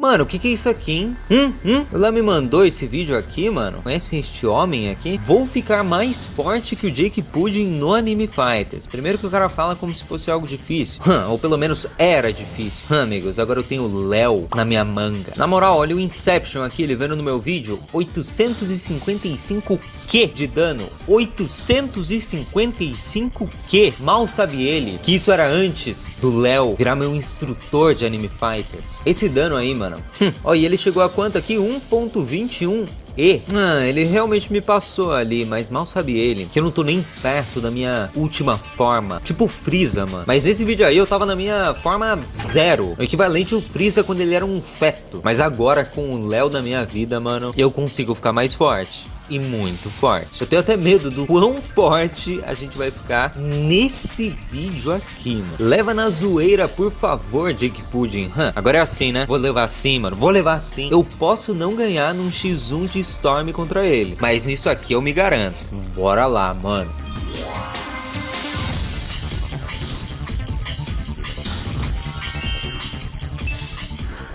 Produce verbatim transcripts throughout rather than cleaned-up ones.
Mano, o que que é isso aqui, hein? Hum, hum? Ela me mandou esse vídeo aqui, mano. Conhece este homem aqui? Vou ficar mais forte que o Jake Pudding no Anime Fighters. Primeiro que o cara fala como se fosse algo difícil. Hum, ou pelo menos era difícil. Hum, amigos, agora eu tenho o Léo na minha manga. Na moral, olha o Inception aqui, ele vendo no meu vídeo. oitocentos e cinquenta e cinco Q de dano. oitocentos e cinquenta e cinco Q. Mal sabe ele que isso era antes do Léo virar meu instrutor de Anime Fighters. Esse dano aí, mano. Hum. Ó, e ele chegou a quanto aqui? um ponto vinte e um. E, ah, ele realmente me passou ali, mas mal sabe ele que eu não tô nem perto da minha última forma. Tipo Freeza, mano. Mas nesse vídeo aí eu tava na minha forma zero, o equivalente ao Freeza quando ele era um feto. Mas agora com o Léo da minha vida, mano, eu consigo ficar mais forte. E muito forte. Eu tenho até medo do quão forte a gente vai ficar nesse vídeo aqui, mano. Leva na zoeira, por favor, Jake Pudding. Hum, agora é assim, né? Vou levar assim, mano. Vou levar assim. Eu posso não ganhar num xis um de Storm contra ele, mas nisso aqui eu me garanto. Bora lá, mano.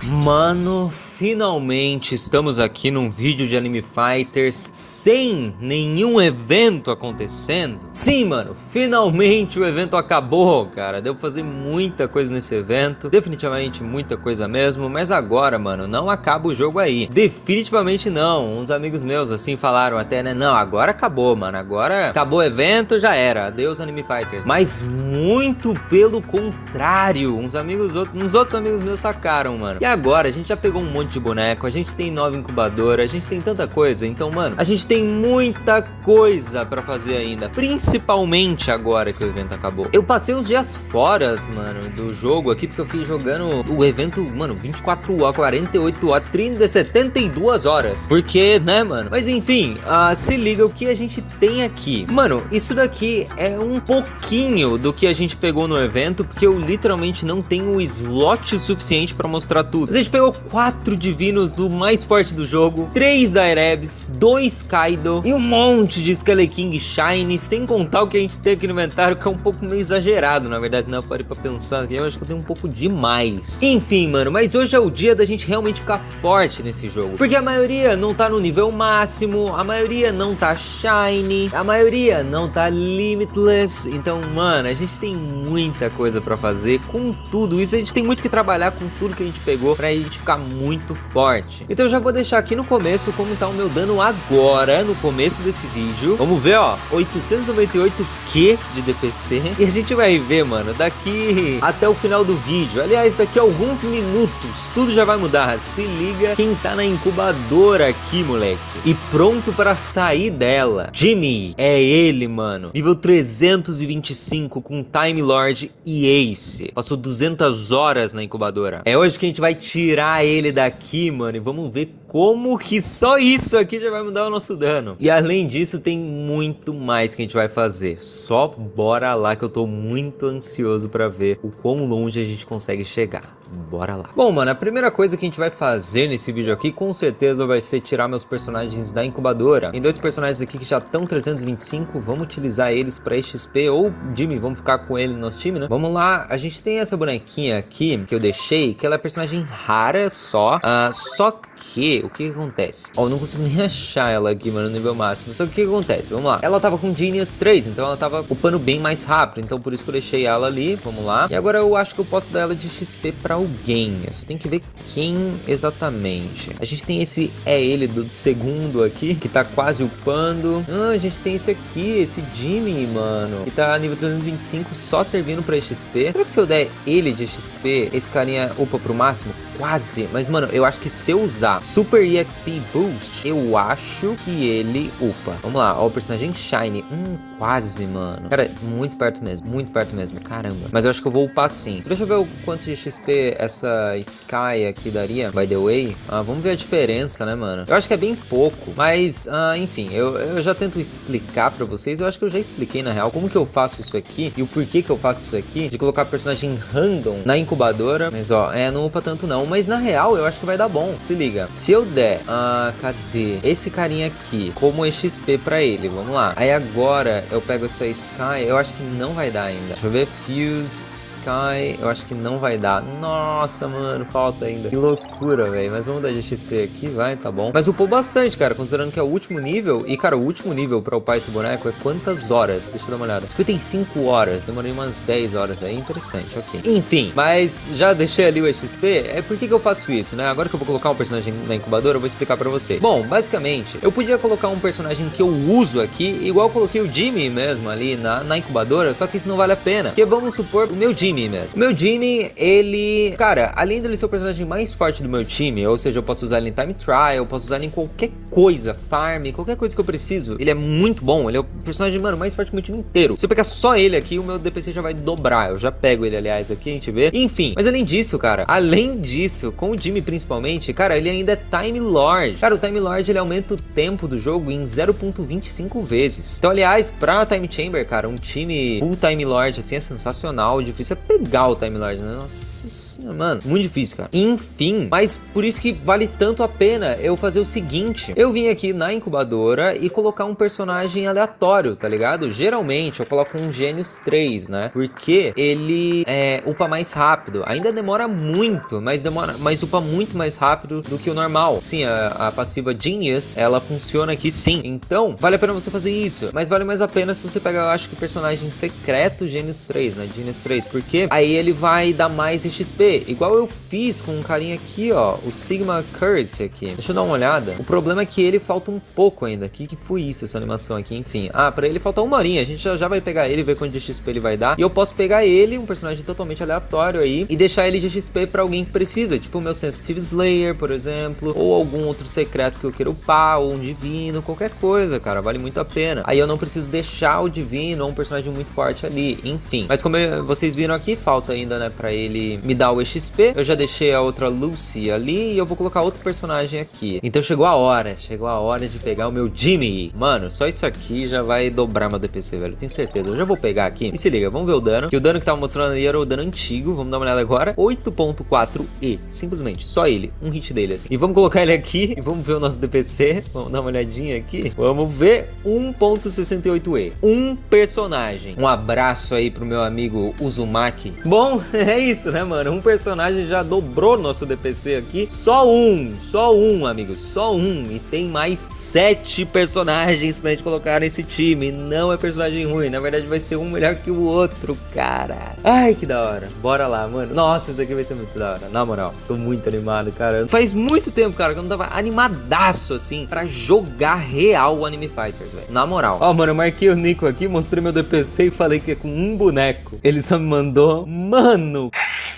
Mano, finalmente estamos aqui num vídeo de Anime Fighters sem nenhum evento acontecendo. Sim, mano, finalmente o evento acabou, cara. Devo fazer muita coisa nesse evento, definitivamente muita coisa mesmo. Mas agora, mano, não acaba o jogo aí. Definitivamente não. Uns amigos meus assim falaram até, né? Não, agora acabou, mano. Agora acabou o evento, já era. Adeus Anime Fighters. Mas muito pelo contrário. Uns amigos, uns outros amigos meus sacaram, mano. E agora a gente já pegou um monte de boneco, a gente tem nova incubadora, a gente tem tanta coisa, então, mano, a gente tem muita coisa pra fazer ainda, principalmente agora que o evento acabou. Eu passei uns dias fora, mano, do jogo aqui, porque eu fiquei jogando o evento, mano, vinte e quatro horas, quarenta e oito horas, trinta, setenta e duas horas, porque, né, mano? Mas, enfim, uh, se liga o que a gente tem aqui. Mano, isso daqui é um pouquinho do que a gente pegou no evento, porque eu literalmente não tenho o slot suficiente pra mostrar tudo. Mas a gente pegou quatro divinos do mais forte do jogo, três da Erebs, dois Kaido e um monte de Skeleking Shine, sem contar o que a gente tem aqui no inventário, que é um pouco meio exagerado, na verdade, né? Eu parei pra pensar, eu acho que eu tenho um pouco demais. Enfim, mano, mas hoje é o dia da gente realmente ficar forte nesse jogo, porque a maioria não tá no nível máximo, a maioria não tá Shiny, a maioria não tá Limitless, então, mano, a gente tem muita coisa pra fazer com tudo isso, a gente tem muito que trabalhar com tudo que a gente pegou pra gente ficar muito forte. Então eu já vou deixar aqui no começo como tá o meu dano agora, no começo desse vídeo. Vamos ver, ó, oitocentos e noventa e oito Q de D P C. E a gente vai ver, mano, daqui até o final do vídeo. Aliás, daqui a alguns minutos, tudo já vai mudar. Se liga quem tá na incubadora aqui, moleque. E pronto pra sair dela. Jimmy, é ele, mano. Nível trezentos e vinte e cinco com Time Lord e Ace. Passou duzentas horas na incubadora. É hoje que a gente vai tirar ele daqui, mano, e vamos ver como que só isso aqui já vai mudar o nosso dano. E além disso, tem muito mais que a gente vai fazer. Só bora lá que eu tô muito ansioso pra ver o quão longe a gente consegue chegar. Bora lá. Bom, mano, a primeira coisa que a gente vai fazer nesse vídeo aqui, com certeza, vai ser tirar meus personagens da incubadora. Tem dois personagens aqui que já estão trezentos e vinte e cinco, vamos utilizar eles pra X P, ou Jimmy, vamos ficar com ele no nosso time, né? Vamos lá, a gente tem essa bonequinha aqui, que eu deixei, que ela é personagem rara só, uh, só que, o que que acontece? Ó, oh, eu não consigo nem achar ela aqui, mano, no nível máximo, só que o que que acontece? Vamos lá, ela tava com Genius três, então ela tava upando bem mais rápido, então por isso que eu deixei ela ali, vamos lá. E agora eu acho que eu posso dar ela de X P pra alguém, eu só tenho que ver quem exatamente. A gente tem esse é ele do segundo aqui, que tá quase upando. Ah, a gente tem esse aqui, esse Jimmy, mano, que tá nível trezentos e vinte e cinco, só servindo pra X P. Será que se eu der ele de X P, esse carinha upa pro máximo? Quase, mas mano, eu acho que se eu usar Super E X P Boost, eu acho que ele upa. Vamos lá, ó, o personagem Shiny. Hum, quase, mano. Cara, muito perto mesmo, muito perto mesmo, caramba. Mas eu acho que eu vou upar sim. Deixa eu ver o quanto de X P essa Sky aqui daria, by the way. Ah, vamos ver a diferença, né, mano? Eu acho que é bem pouco, mas, ah, enfim, eu, eu já tento explicar pra vocês. Eu acho que eu já expliquei, na real, como que eu faço isso aqui e o porquê que eu faço isso aqui, de colocar personagem random na incubadora. Mas, ó, é, não upa tanto não, mas na real eu acho que vai dar bom. Se liga, se eu der, ah, cadê? Esse carinha aqui, como X P pra ele, vamos lá. Aí agora eu pego essa Sky, eu acho que não vai dar ainda. Deixa eu ver, Fuse, Sky, eu acho que não vai dar. Nossa, mano, falta ainda. Que loucura, velho. Mas vamos dar de X P aqui, vai, tá bom. Mas upou bastante, cara, considerando que é o último nível. E, cara, o último nível pra upar esse boneco é quantas horas? Deixa eu dar uma olhada. cinquenta e cinco horas, demorei umas dez horas aí, interessante, ok. Enfim, mas já deixei ali o X P, é por que que eu faço isso, né? Agora que eu vou colocar um personagem na incubadora, eu vou explicar pra você. Bom, basicamente, eu podia colocar um personagem que eu uso aqui, igual eu coloquei o Jimmy mesmo ali na, na incubadora, só que isso não vale a pena, porque vamos supor o meu Jimmy mesmo. O meu Jimmy, ele... Cara, além dele ser o personagem mais forte do meu time, ou seja, eu posso usar ele em Time Trial, eu posso usar ele em qualquer coisa, farm, qualquer coisa que eu preciso, ele é muito bom, ele é o personagem, mano, mais forte do meu time inteiro. Se eu pegar só ele aqui, o meu D P C já vai dobrar, eu já pego ele, aliás, aqui, a gente vê. Enfim, mas além disso, cara, além disso, com o Jimmy principalmente, cara, ele ainda é Time Lord. Cara, o Time Lord, ele aumenta o tempo do jogo em zero ponto vinte e cinco vezes. Então, aliás, pra Time Chamber, cara, um time full Time Lord, assim, é sensacional, difícil é pegar o Time Lord, né? Nossa senhora, mano, muito difícil, cara. Enfim, mas por isso que vale tanto a pena eu fazer o seguinte, eu vim aqui na incubadora e colocar um personagem aleatório, tá ligado? Geralmente, eu coloco um Genius três, né? Porque ele é, upa mais rápido. Ainda demora muito, mas demora, mas upa muito mais rápido do que o normal. Sim, a, a passiva Genius, ela funciona aqui sim. Então, vale a pena você fazer isso. Mas vale mais a pena se você pegar, eu acho que o personagem secreto Genius três, né? Genius três, porque aí ele vai dar mais X P. Igual eu fiz com um carinha aqui, ó, o Sigma Curse aqui. Deixa eu dar uma olhada. O problema é que ele falta um pouco ainda. Que que foi isso, essa animação aqui? Enfim. Ah, pra ele falta uma horinha. A gente já, já vai pegar ele, ver quanto de X P ele vai dar. E eu posso pegar ele, um personagem totalmente aleatório aí, e deixar ele de X P pra alguém que precisa. Tipo o meu Sensitive Slayer, por exemplo, ou algum outro secreto que eu queira upar, ou um divino, qualquer coisa, cara. Vale muito a pena. Aí eu não preciso deixar o divino ou um personagem muito forte ali. Enfim. Mas como eu, vocês viram aqui, falta ainda, né, pra ele me dar o X P. Eu já deixei a outra Lucy ali e eu vou colocar outro personagem aqui. Então chegou a hora. Chegou a hora de pegar o meu Jimmy. Mano, só isso aqui já vai dobrar meu D P C, velho. Tenho certeza. Eu já vou pegar aqui. E se liga, vamos ver o dano. Que o dano que tava mostrando ali era o dano antigo. Vamos dar uma olhada agora. oito ponto quatro E. Simplesmente. Só ele. Um hit dele, assim. E vamos colocar ele aqui. E vamos ver o nosso D P C. Vamos dar uma olhadinha aqui. Vamos ver. um ponto sessenta e oito E. Um personagem. Um abraço aí pro meu amigo Uzumaki. Bom, é isso, né, mano? Um personagem já dobrou nosso D P C aqui. Só um. Só um, amigo. Só um. E tem mais sete personagens pra gente colocar nesse time. Não é personagem ruim. Na verdade, vai ser um melhor que o outro, cara. Ai, que da hora. Bora lá, mano. Nossa, isso aqui vai ser muito da hora. Na moral, tô muito animado, cara. Faz muito tempo, cara, que eu não tava animadaço, assim, pra jogar real o Anime Fighters, velho. Na moral. Ó, mano, eu marquei o Nykko aqui, mostrei meu D P C e falei que é com um boneco. Ele só me mandou... Mano...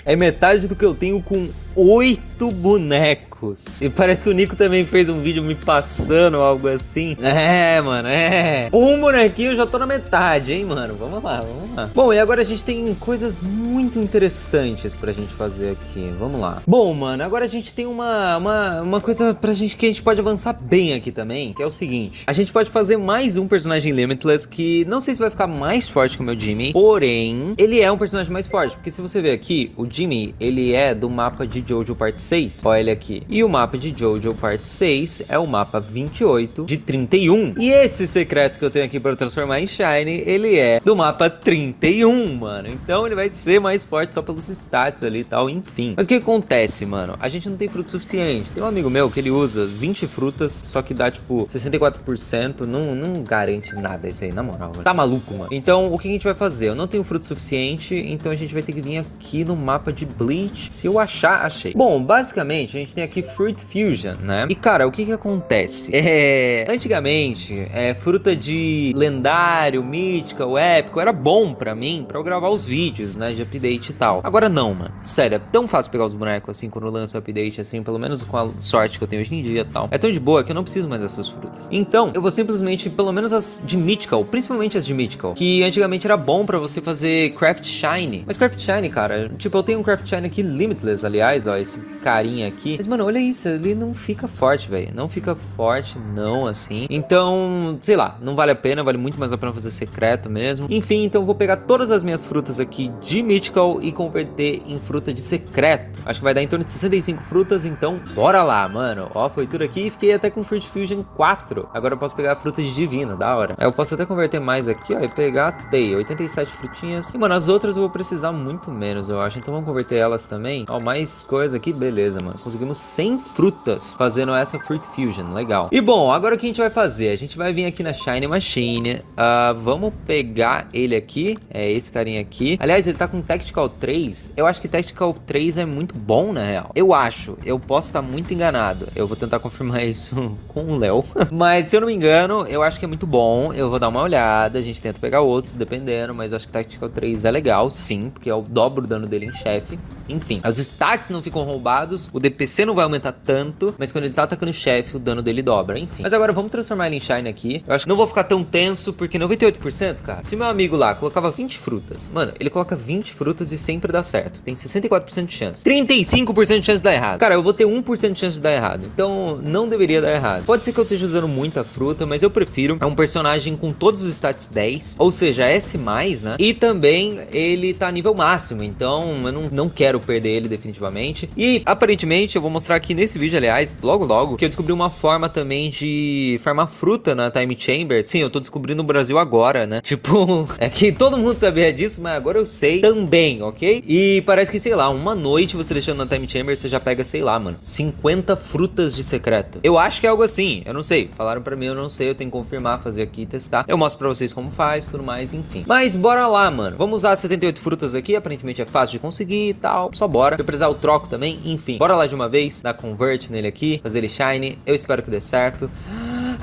É metade do que eu tenho com oito bonecos. E parece que o Nykko também fez um vídeo me passando algo assim. É, mano, é. Um bonequinho eu já tô na metade, hein, mano. Vamos lá, vamos lá. Bom, e agora a gente tem coisas muito interessantes pra gente fazer aqui. Vamos lá. Bom, mano, agora a gente tem uma, uma, uma coisa pra gente que a gente pode avançar bem aqui também, que é o seguinte. A gente pode fazer mais um personagem Limitless que não sei se vai ficar mais forte que o meu Jimmy, porém, ele é um personagem mais forte. Porque se você ver aqui, o Jimmy, ele é do mapa de Jojo parte seis. Olha ele aqui. E o mapa de Jojo parte seis é o mapa vinte e oito de trinta e um. E esse secreto que eu tenho aqui para transformar em Shiny, ele é do mapa trinta e um, mano. Então ele vai ser mais forte só pelos status ali e tal, enfim. Mas o que acontece, mano? A gente não tem fruto suficiente. Tem um amigo meu que ele usa vinte frutas, só que dá, tipo, sessenta e quatro por cento. Não, não garante nada isso aí, na moral, mano. Tá maluco, mano. Então, o que a gente vai fazer? Eu não tenho fruto suficiente, então a gente vai ter que vir aqui no mapa de Bleach, se eu achar, achei. Bom, basicamente, a gente tem aqui Fruit Fusion, né? E, cara, o que que acontece? É... Antigamente, é, fruta de lendário, mítica, ou épico, era bom pra mim, pra eu gravar os vídeos, né? De update e tal. Agora não, mano. Sério, é tão fácil pegar os bonecos, assim, quando eu lanço update, assim, pelo menos com a sorte que eu tenho hoje em dia e tal. É tão de boa que eu não preciso mais dessas frutas. Então, eu vou simplesmente, pelo menos as de Mythical, principalmente as de Mythical, que antigamente era bom pra você fazer Craft Shine. Mas Craft Shine, cara, tipo, eu tenho um Craft Shine aqui Limitless, aliás, atrás, ó, esse carinha aqui. Mas, mano, olha isso, ele não fica forte, velho. Não fica forte, não, assim. Então, sei lá, não vale a pena, vale muito mais a pena fazer secreto mesmo. Enfim, então eu vou pegar todas as minhas frutas aqui de Mythical e converter em fruta de secreto. Acho que vai dar em torno de sessenta e cinco frutas, então bora lá, mano. Ó, foi tudo aqui e fiquei até com Fruit Fusion quatro. Agora eu posso pegar a fruta de divino, da hora. Eu posso até converter mais aqui, ó, e pegar, tem oitenta e sete frutinhas. E, mano, as outras eu vou precisar muito menos, eu acho. Então vamos converter elas também. Ó, mais coisa aqui, beleza, mano. Conseguimos cem frutas fazendo essa Fruit Fusion, legal. E, bom, agora o que a gente vai fazer? A gente vai vir aqui na Shiny Machine. Uh, vamos pegar ele aqui, é esse carinha aqui. Aliás, ele tá com Tactical três. Eu acho que Tactical três é muito bom, na real. Eu acho, eu posso estar muito enganado. Eu vou tentar confirmar isso com o Léo. Mas, se eu não me engano, eu acho que é muito bom. Eu vou dar uma olhada, a gente tenta pegar outros, dependendo. Mas eu acho que Tactical três é legal, sim, porque é o dobro do dano dele em chefe. Enfim, os destaques não ficam roubados, o D P C não vai aumentar tanto, mas quando ele tá atacando o chefe, o dano dele dobra, enfim. Mas agora vamos transformar ele em Shine aqui. Eu acho que não vou ficar tão tenso, porque noventa e oito por cento, cara, se meu amigo lá colocava vinte frutas, mano, ele coloca vinte frutas e sempre dá certo. Tem sessenta e quatro por cento de chance, trinta e cinco por cento de chance de dar errado. Cara, eu vou ter um por cento de chance de dar errado, então não deveria dar errado. Pode ser que eu esteja usando muita fruta, mas eu prefiro. É um personagem com todos os stats dez, ou seja, S mais, né? E também ele tá nível máximo, então eu não, não quero perder ele definitivamente. E aparentemente eu vou mostrar aqui nesse vídeo, aliás, logo logo, que eu descobri uma forma também de farmar fruta na Time Chamber. Sim, eu tô descobrindo no Brasil agora, né? Tipo, é que todo mundo sabia disso, mas agora eu sei também, ok? E parece que, sei lá, uma noite você deixando na Time Chamber, você já pega, sei lá, mano, cinquenta frutas de secreto. Eu acho que é algo assim, eu não sei. Falaram pra mim, eu não sei, eu tenho que confirmar, fazer aqui e testar. Eu mostro pra vocês como faz, tudo mais, enfim. Mas bora lá, mano. Vamos usar setenta e oito frutas aqui, aparentemente é fácil de conseguir e tal. Só bora. Se eu precisar, eu troco também, enfim. Bora lá de uma vez, dar convert nele aqui, fazer ele shiny. Eu espero que dê certo.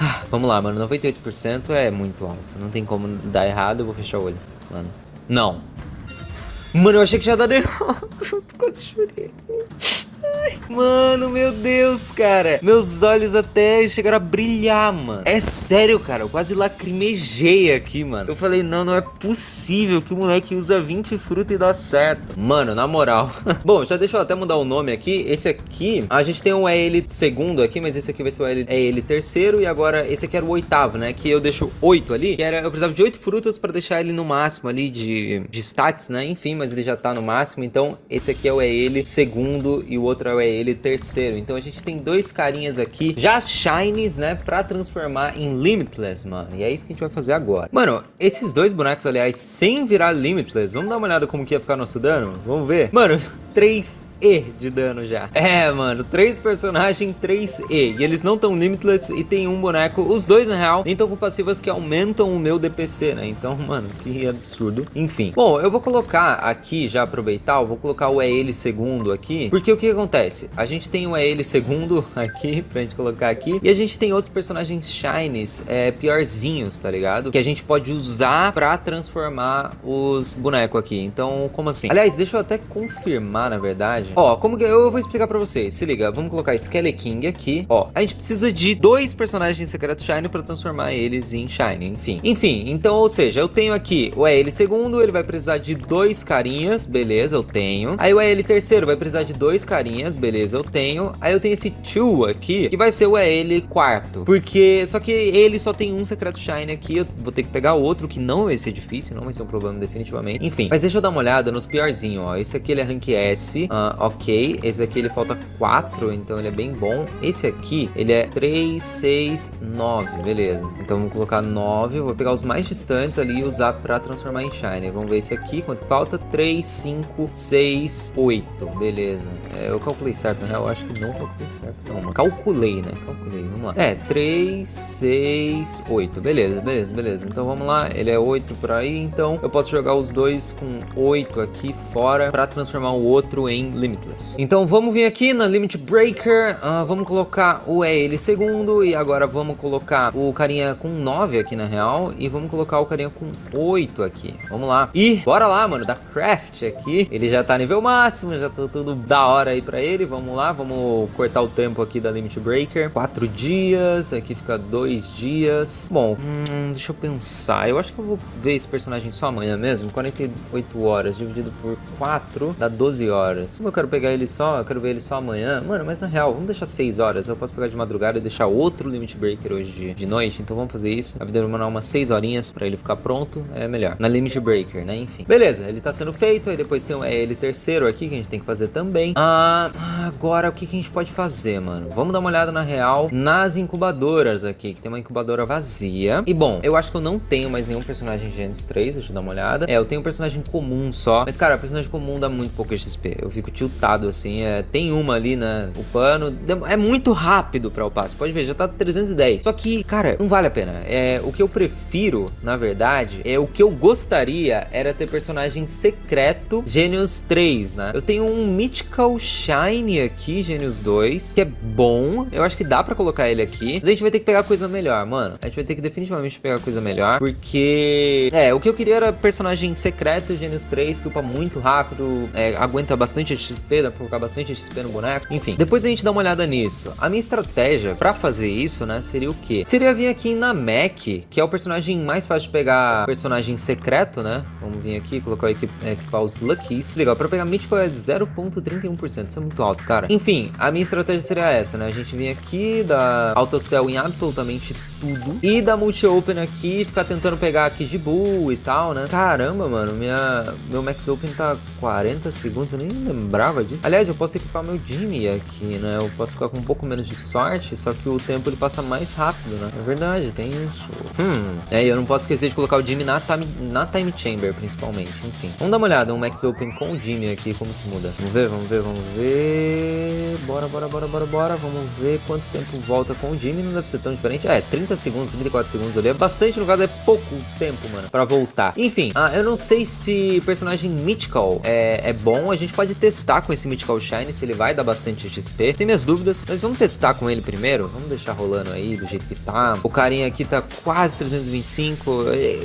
Ah, vamos lá, mano. noventa e oito por cento é muito alto. Não tem como dar errado. Eu vou fechar o olho, mano. Não. Mano, eu achei que já dá errado. Quase chorei. Mano, meu Deus, cara. Meus olhos até chegaram a brilhar, mano. É sério, cara. Eu quase lacrimejei aqui, mano. Eu falei, não, não é possível que o moleque usa vinte frutas e dá certo. Mano, na moral. Bom, já deixa eu até mudar o nome aqui. Esse aqui, a gente tem um E L segundo aqui, mas esse aqui vai ser o E L terceiro. E agora, esse aqui era o oitavo, né? Que eu deixo oito ali. Que era, eu precisava de oito frutas pra deixar ele no máximo ali de, de stats, né? Enfim, mas ele já tá no máximo. Então, esse aqui é o E L segundo e o outro é ele terceiro. Então a gente tem dois carinhas aqui, já shinies, né, pra transformar em Limitless, mano. E é isso que a gente vai fazer agora. Mano, esses dois bonecos, aliás, sem virar Limitless, vamos dar uma olhada como que ia ficar nosso dano? Vamos ver. Mano, três E de dano já. É, mano, três personagens, três E. E eles não estão Limitless e tem um boneco, os dois, na real, nem estão com passivas que aumentam o meu D P C, né? Então, mano, que absurdo. Enfim. Bom, eu vou colocar aqui, já aproveitar, eu vou colocar o E L segundo aqui, porque o que acontece? A gente tem o E L segundo aqui, pra gente colocar aqui, e a gente tem outros personagens shinies, é, piorzinhos, tá ligado? Que a gente pode usar pra transformar os bonecos aqui. Então, como assim? Aliás, deixa eu até confirmar, na verdade. Ó, como que eu vou explicar pra vocês? Se liga, vamos colocar Skelly King aqui. Ó, a gente precisa de dois personagens secretos Shiny pra transformar eles em Shiny, enfim. Enfim, então, ou seja, eu tenho aqui o E L segundo, ele vai precisar de dois carinhas, beleza, eu tenho. Aí o E L terceiro vai precisar de dois carinhas, beleza, eu tenho. Aí eu tenho esse Tio aqui, que vai ser o E L quarto, porque, só que ele só tem um secreto Shiny aqui, eu vou ter que pegar outro, que não vai ser difícil, não vai ser um problema definitivamente. Enfim, mas deixa eu dar uma olhada nos piorzinhos, ó. Esse aqui ele é Rank S, ah, ok, esse aqui ele falta quatro, então ele é bem bom. Esse aqui, ele é três, seis, nove, beleza. Então vamos colocar nove, vou pegar os mais distantes ali e usar pra transformar em Shiny. Vamos ver esse aqui, quanto falta? três, cinco, seis, oito, beleza. É, eu calculei certo, na real, eu acho que não calculei certo. Não, calculei, né? Calculei, vamos lá. É, três, seis, oito, beleza, beleza, beleza. Então vamos lá, ele é oito por aí, então eu posso jogar os dois com oito aqui fora pra transformar o outro em Limitless. Então vamos vir aqui na Limit Breaker, uh, vamos colocar o E L segundo e agora vamos colocar o carinha com nove aqui na real e vamos colocar o carinha com oito aqui, vamos lá. E bora lá, mano, da Craft aqui, ele já tá nível máximo, já tá tudo da hora aí pra ele, vamos lá, vamos cortar o tempo aqui da Limit Breaker, quatro dias, aqui fica dois dias. Bom, hum, deixa eu pensar, eu acho que eu vou ver esse personagem só amanhã mesmo, quarenta e oito horas dividido por quatro, dá doze horas. Uma quero pegar ele só, eu quero ver ele só amanhã. Mano, mas na real, vamos deixar seis horas. Eu posso pegar de madrugada e deixar outro Limit Breaker hoje de, de noite. Então vamos fazer isso. Vai demorar umas seis horinhas pra ele ficar pronto. É melhor. Na Limit Breaker, né? Enfim. Beleza, ele tá sendo feito. Aí depois tem um, é ele terceiro aqui que a gente tem que fazer também. Ah, agora o que, que a gente pode fazer, mano? Vamos dar uma olhada na real nas incubadoras aqui, que tem uma incubadora vazia. E bom, eu acho que eu não tenho mais nenhum personagem de Genesis três. Deixa eu dar uma olhada. É, eu tenho um personagem comum só. Mas, cara, o personagem comum dá muito pouco X P. Eu fico tiltado, assim. É, tem uma ali, né? Upando. É muito rápido pra upar. Você pode ver, já tá trezentos e dez. Só que, cara, não vale a pena. É, o que eu prefiro, na verdade, é o que eu gostaria era ter personagem secreto Genius três, né? Eu tenho um Mythical Shiny aqui, Genius dois, que é bom. Eu acho que dá pra colocar ele aqui. Mas a gente vai ter que pegar coisa melhor, mano. A gente vai ter que definitivamente pegar coisa melhor, porque... É, o que eu queria era personagem secreto Genius três, que upa muito rápido, é, aguenta bastante X P, dá pra colocar bastante X P no boneco. Enfim, depois a gente dá uma olhada nisso. A minha estratégia pra fazer isso, né, seria o quê? Seria vir aqui na Namek, que é o personagem mais fácil de pegar personagem secreto, né? Vamos vir aqui, colocar equip equipar os Luckies. Legal, pra pegar Mythical é zero vírgula trinta e um por cento, isso é muito alto, cara. Enfim, a minha estratégia seria essa, né? A gente vir aqui, dar autocell em absolutamente tudo e dar multi-open aqui, ficar tentando pegar aqui de bull e tal, né? Caramba, mano, minha, meu max open tá quarenta segundos, eu nem lembrava disso. Aliás, eu posso equipar meu Jimmy aqui, né? Eu posso ficar com um pouco menos de sorte, só que o tempo ele passa mais rápido, né? É verdade, tem isso. Hum, é, eu não posso esquecer de colocar o Jimmy na time, na time chamber, principalmente. Enfim, vamos dar uma olhada, um max open com o Jimmy aqui, como que muda. Vamos ver, vamos ver, vamos ver. Bora, bora, bora, bora, bora. Vamos ver quanto tempo volta com o Jimmy, não deve ser tão diferente. É, trinta segundos, trinta e quatro segundos ali. É bastante, no caso, é pouco tempo, mano, pra voltar. Enfim, ah, eu não sei se personagem Mythical é, é bom. A gente pode testar com esse Mythical Shine, se ele vai dar bastante X P. Tem minhas dúvidas, mas vamos testar com ele primeiro. Vamos deixar rolando aí, do jeito que tá. O carinha aqui tá quase trezentos e vinte e cinco.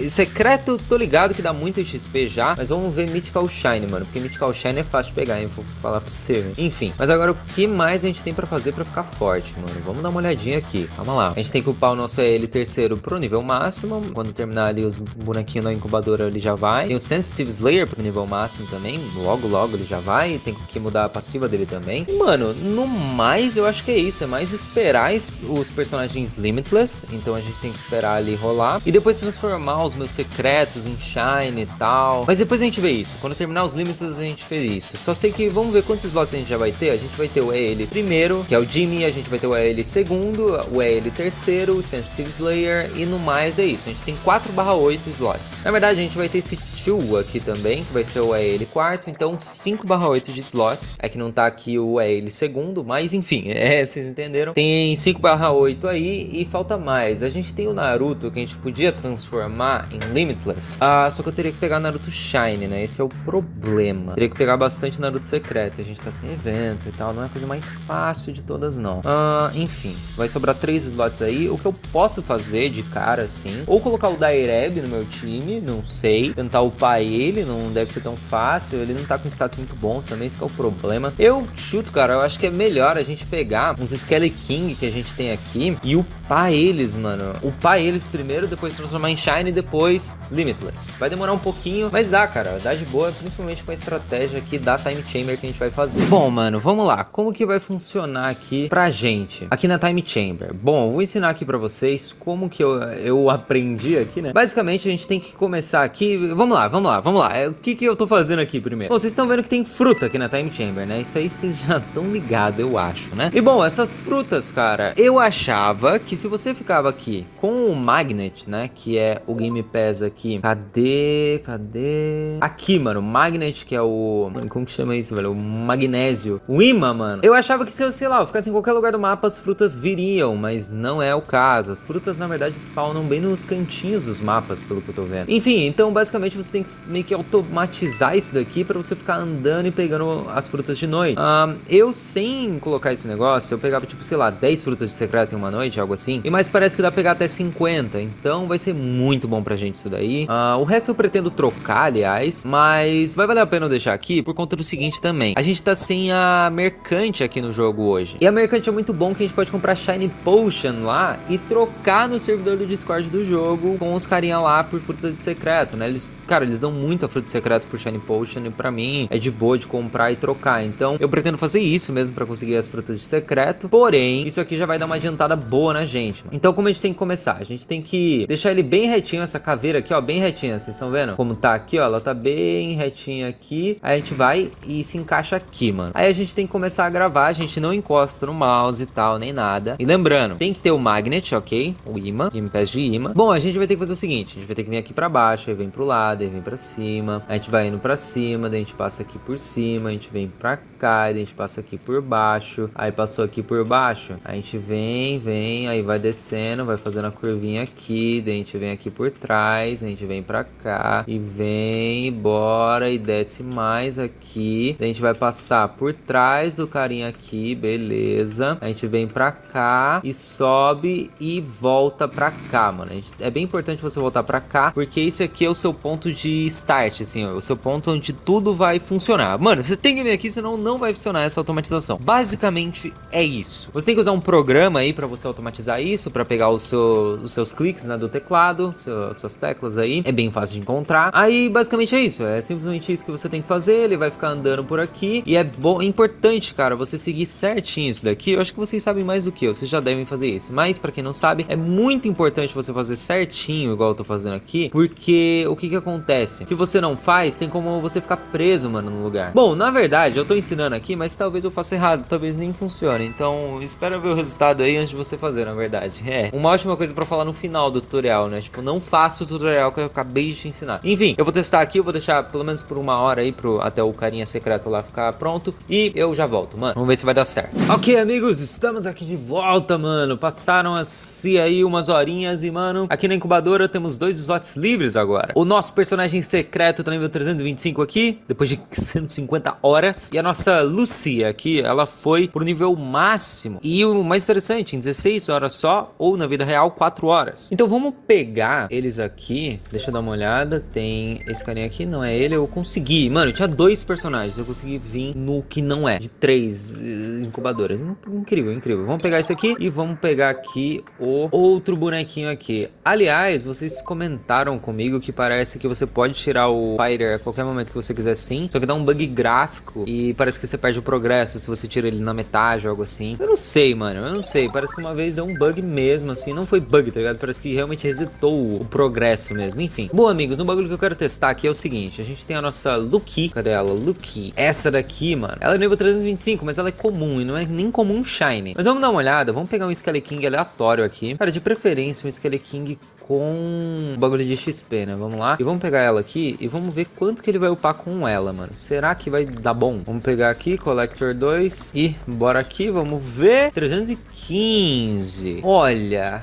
Secreto, tô ligado que dá muito X P já, mas vamos ver Mythical Shine, mano, porque Mythical Shine é fácil de pegar, hein? Vou falar pra você. Enfim, mas agora o que mais a gente tem pra fazer pra ficar forte, mano? Vamos dar uma olhadinha aqui. Calma lá. A gente tem que upar o nosso E L terceiro pro nível máximo. Quando terminar ali os bonequinhos na incubadora, ele já vai. Tem o Sensitive Slayer pro nível máximo também. Logo, logo ele já vai. Tem que mudar a passiva dele também. E, mano, no mais, eu acho que é isso. É mais esperar os personagens Limitless. Então a gente tem que esperar ali rolar. E depois transformar os meus secretos em Shine e tal. Mas depois a gente vê isso. Quando terminar os Limitless, a gente fez isso. Só sei que vamos ver quantos slots a gente já vai ter. A gente vai ter o E L primeiro, que é o Jimmy. A gente vai ter o E L segundo, o E L terceiro, o Sensitive Slayer. E no mais é isso. A gente tem quatro barra oito slots. Na verdade, a gente vai ter esse Tio aqui também, que vai ser o E L quarto. Então, cinco barra oito de slots. É que não tá aqui o E L segundo, mas enfim, é, vocês entenderam. Tem cinco barra oito aí e falta mais. A gente tem o Naruto, que a gente podia transformar em Limitless. Ah, só que eu teria que pegar Naruto Shine, né? Esse é o problema. Teria que pegar bastante Naruto secreto. A gente tá sem evento e tal. Não é a coisa mais fácil de todas, não. Ah, enfim, vai sobrar três slots aí. O que eu posso fazer de cara, assim, ou colocar o Daireb no meu time, não sei. Tentar upar ele, não deve ser tão fácil. Ele não tá com status muito bons também, isso que é o problema. Eu chuto, cara, eu acho que é melhor a gente pegar uns Skelly King que a gente tem aqui e upar eles, mano. Upar eles primeiro, depois transformar em Shine e depois Limitless. Vai demorar um pouquinho, mas dá, cara. Dá de boa, principalmente com a estratégia aqui da Time Chamber que a gente vai fazer. Bom, mano, vamos lá. Como que vai funcionar aqui pra gente? Aqui na Time Chamber. Bom, eu vou ensinar aqui pra vocês como que eu, eu aprendi aqui, né? Basicamente, a gente tem que começar aqui... Vamos lá, vamos lá, vamos lá. O que que eu tô fazendo aqui primeiro? Bom, vocês estão vendo que tem fruta aqui na Time Chamber, né? Isso aí vocês já estão ligados, eu acho, né? E bom, essas frutas, cara, eu achava que se você ficava aqui com o Magnet, né? Que é o Game Pass aqui. Cadê? Cadê? Aqui, mano. Magnet, que é o... Mano, como que chama isso, velho? O magnésio. O imã, mano. Eu achava que se eu, sei lá, eu ficasse em qualquer lugar do mapa, as frutas viriam, mas não é o caso. As frutas, na verdade, spawnam bem nos cantinhos dos mapas, pelo que eu tô vendo. Enfim, então, basicamente, você tem que meio que automatizar isso daqui pra você ficar andando e pegando as frutas de noite. Um, eu, sem colocar esse negócio, eu pegava, tipo, sei lá, dez frutas de secreto em uma noite, algo assim. E mais parece que dá pra pegar até cinquenta. Então, vai ser muito bom pra gente isso daí. Uh, o resto eu pretendo trocar, aliás, mas vai valer a pena eu deixar aqui por conta do seguinte também. A gente tá sem a mercante aqui no jogo hoje. E a mercante é muito bom que a gente pode comprar Shiny Potion lá e trocar no servidor do Discord do jogo com os carinha lá por fruta de secreto, né? Eles, cara, eles dão muito a fruta de secreto por Shiny Potion e pra mim é de boa de comprar comprar e trocar. Então eu pretendo fazer isso mesmo pra conseguir as frutas de secreto. Porém, isso aqui já vai dar uma adiantada boa na gente, mano. Então como a gente tem que começar? A gente tem que deixar ele bem retinho, essa caveira aqui, ó, bem retinha. Vocês estão vendo? Como tá aqui, ó, ela tá bem retinha aqui. Aí a gente vai e se encaixa aqui, mano. Aí a gente tem que começar a gravar. A gente não encosta no mouse e tal, nem nada. E lembrando, tem que ter o magnet, ok? O imã, de pés de imã. Bom, a gente vai ter que fazer o seguinte. A gente vai ter que vir aqui pra baixo, aí vem pro lado, aí vem pra cima. A gente vai indo pra cima, daí a gente passa aqui por cima, a gente vem pra cá, daí a gente passa aqui por baixo. Aí passou aqui por baixo, a gente vem, vem, aí vai descendo, vai fazendo a curvinha aqui, daí a gente vem aqui por trás, a gente vem pra cá, e vem, e bora, e desce mais aqui. Daí a gente vai passar por trás do carinha aqui, beleza. A gente vem pra cá, e sobe, e volta pra cá, mano. A gente, é bem importante você voltar pra cá, porque esse aqui é o seu ponto de start, assim, ó, o seu ponto onde tudo vai funcionar. Mano, você tem que vir aqui, senão não vai funcionar essa automatização. Basicamente, é isso. Você tem que usar um programa aí pra você automatizar isso, pra pegar o seu, os seus cliques, né, do teclado, seu, suas teclas aí. É bem fácil de encontrar. Aí, basicamente, é isso. É simplesmente isso que você tem que fazer. Ele vai ficar andando por aqui. E é bom, é importante, cara, você seguir certinho isso daqui. Eu acho que vocês sabem mais do que eu. Vocês já devem fazer isso. Mas, pra quem não sabe, é muito importante você fazer certinho, igual eu tô fazendo aqui, porque o que que acontece? Se você não faz, tem como você ficar preso, mano, no lugar. Bom, na verdade, eu tô ensinando aqui, mas talvez eu faça errado, talvez nem funcione. Então, espera ver o resultado aí antes de você fazer, na verdade. É, uma ótima coisa pra falar no final do tutorial, né? Tipo, não faça o tutorial que eu acabei de te ensinar. Enfim, eu vou testar aqui, eu vou deixar pelo menos por uma hora aí, pro, até o carinha secreto lá ficar pronto, e eu já volto, mano. Vamos ver se vai dar certo. Ok, amigos, estamos aqui de volta, mano. Passaram assim aí umas horinhas e, mano, aqui na incubadora temos dois slots livres agora. O nosso personagem secreto tá nível trezentos e vinte e cinco aqui, depois de cento e cinquenta horas. E a nossa Lucia aqui, ela foi pro nível máximo. E o mais interessante, em dezesseis horas só, ou na vida real, quatro horas. Então vamos pegar eles aqui. Deixa eu dar uma olhada. Tem esse carinha aqui, não é ele. Eu consegui. Mano, eu tinha dois personagens. Eu consegui vir no que não é. De três incubadoras. Incrível, incrível. Vamos pegar isso aqui e vamos pegar aqui o outro bonequinho aqui. Aliás, vocês comentaram comigo que parece que você pode tirar o Fighter a qualquer momento que você quiser, sim. Só que dá um bug gráfico e parece que você perde o progresso se você tira ele na metade ou algo assim. Eu não sei, mano. Eu não sei. Parece que uma vez deu um bug mesmo, assim. Não foi bug, tá ligado? Parece que realmente resetou o progresso mesmo. Enfim. Bom, amigos, no bagulho que eu quero testar aqui é o seguinte. A gente tem a nossa Lucky. Cadê ela? Lucky. Essa daqui, mano. Ela é nível trezentos e vinte e cinco, mas ela é comum e não é nem comum Shiny. Mas vamos dar uma olhada. Vamos pegar um Skeleking aleatório aqui. Cara, de preferência um Skeleking com bagulho de X P, né? Vamos lá. E vamos pegar ela aqui e vamos ver quanto que ele vai upar com ela, mano. Será que vai dar bom? Vamos pegar aqui, Collector dois e bora aqui, vamos ver. trezentos e quinze. Olha...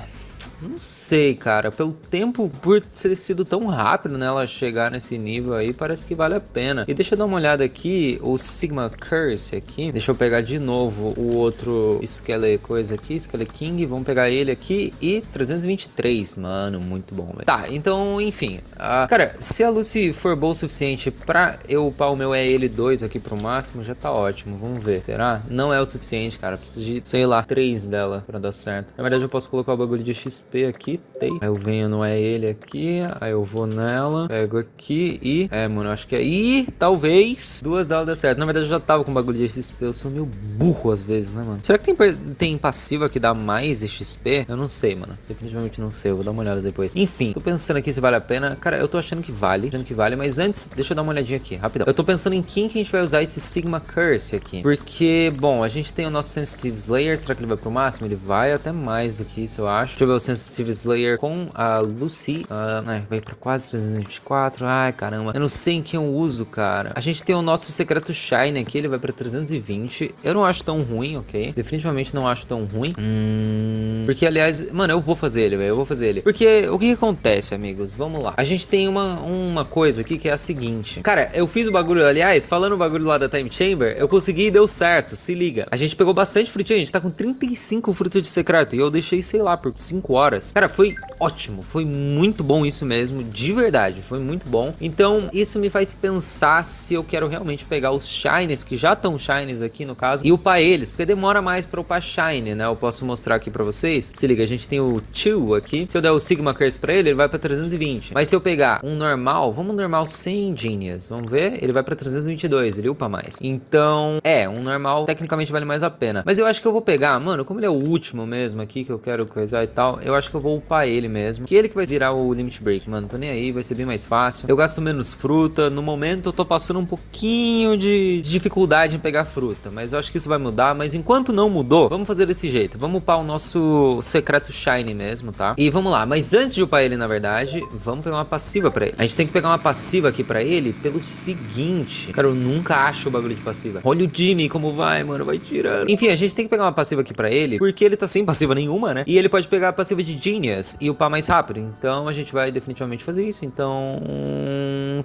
Não sei, cara. Pelo tempo, por ter sido tão rápido, né, ela chegar nesse nível aí, parece que vale a pena. E deixa eu dar uma olhada aqui, o Sigma Curse aqui. Deixa eu pegar de novo o outro Skele coisa aqui, Skele King. Vamos pegar ele aqui e trezentos e vinte e três, mano, muito bom, velho. Tá, então, enfim. A... Cara, se a Lucy for boa o suficiente pra eu upar o meu E L dois aqui pro máximo, já tá ótimo. Vamos ver. Será? Não é o suficiente, cara. Preciso de, sei lá, três dela pra dar certo. Na verdade, eu posso colocar o bagulho de X P aqui, tem. Aí eu venho no é ele aqui, aí eu vou nela, pego aqui e... É, mano, acho que é... E talvez duas delas dê certo. Na verdade, eu já tava com bagulho de X P. Eu sou meio burro às vezes, né, mano? Será que tem, tem passiva que dá mais X P? Eu não sei, mano. Definitivamente não sei. Eu vou dar uma olhada depois. Enfim, tô pensando aqui se vale a pena. Cara, eu tô achando que vale. Achando que vale, mas antes, deixa eu dar uma olhadinha aqui, rapidão. Eu tô pensando em quem que a gente vai usar esse Sigma Curse aqui. Porque, bom, a gente tem o nosso Sensitive Slayer. Será que ele vai pro máximo? Ele vai até mais do que isso, eu acho. Deixa eu ver o Sensitive Sensitive Slayer com a Lucy. Uh, ai, vai pra quase trezentos e vinte e quatro. Ai, caramba. Eu não sei em quem eu uso, cara. A gente tem o nosso secreto Shine aqui. Ele vai pra trezentos e vinte. Eu não acho tão ruim, ok? Definitivamente não acho tão ruim. Hum... Porque, aliás... Mano, eu vou fazer ele, velho. Eu vou fazer ele. Porque o que, que acontece, amigos? Vamos lá. A gente tem uma, uma coisa aqui que é a seguinte. Cara, eu fiz o bagulho, aliás, falando o bagulho lá da Time Chamber, eu consegui e deu certo. Se liga. A gente pegou bastante frutinha. A gente tá com trinta e cinco frutas de secreto. E eu deixei, sei lá, por cinco horas. Cara, foi ótimo, foi muito bom isso mesmo, de verdade, foi muito bom. Então isso me faz pensar se eu quero realmente pegar os Shinies, que já estão Shinies aqui no caso, e upar eles, porque demora mais pra upar Shine, né? Eu posso mostrar aqui pra vocês, se liga, a gente tem o Tio aqui, se eu der o Sigma Curse pra ele, ele vai pra trezentos e vinte, mas se eu pegar um normal, vamos normal sem Genius, vamos ver, ele vai pra trezentos e vinte e dois, ele upa mais, então, é, um normal tecnicamente vale mais a pena, mas eu acho que eu vou pegar, mano, como ele é o último mesmo aqui, que eu quero coisar e tal, eu acho que eu vou upar ele mesmo, que ele que vai virar o Limit Break, mano, tô nem aí, vai ser bem mais fácil, eu gasto menos fruta, no momento eu tô passando um pouquinho de dificuldade em pegar fruta, mas eu acho que isso vai mudar, mas enquanto não mudou, vamos fazer desse jeito, vamos upar o nosso secreto Shiny mesmo, tá? E vamos lá, mas antes de upar ele, na verdade, vamos pegar uma passiva pra ele, a gente tem que pegar uma passiva aqui pra ele, pelo seguinte, cara, eu nunca acho o bagulho de passiva, olha o Jimmy como vai, mano, vai tirando, enfim, a gente tem que pegar uma passiva aqui pra ele, porque ele tá sem passiva nenhuma, né? E ele pode pegar a passiva de Genius e upar mais rápido, então a gente vai definitivamente fazer isso, então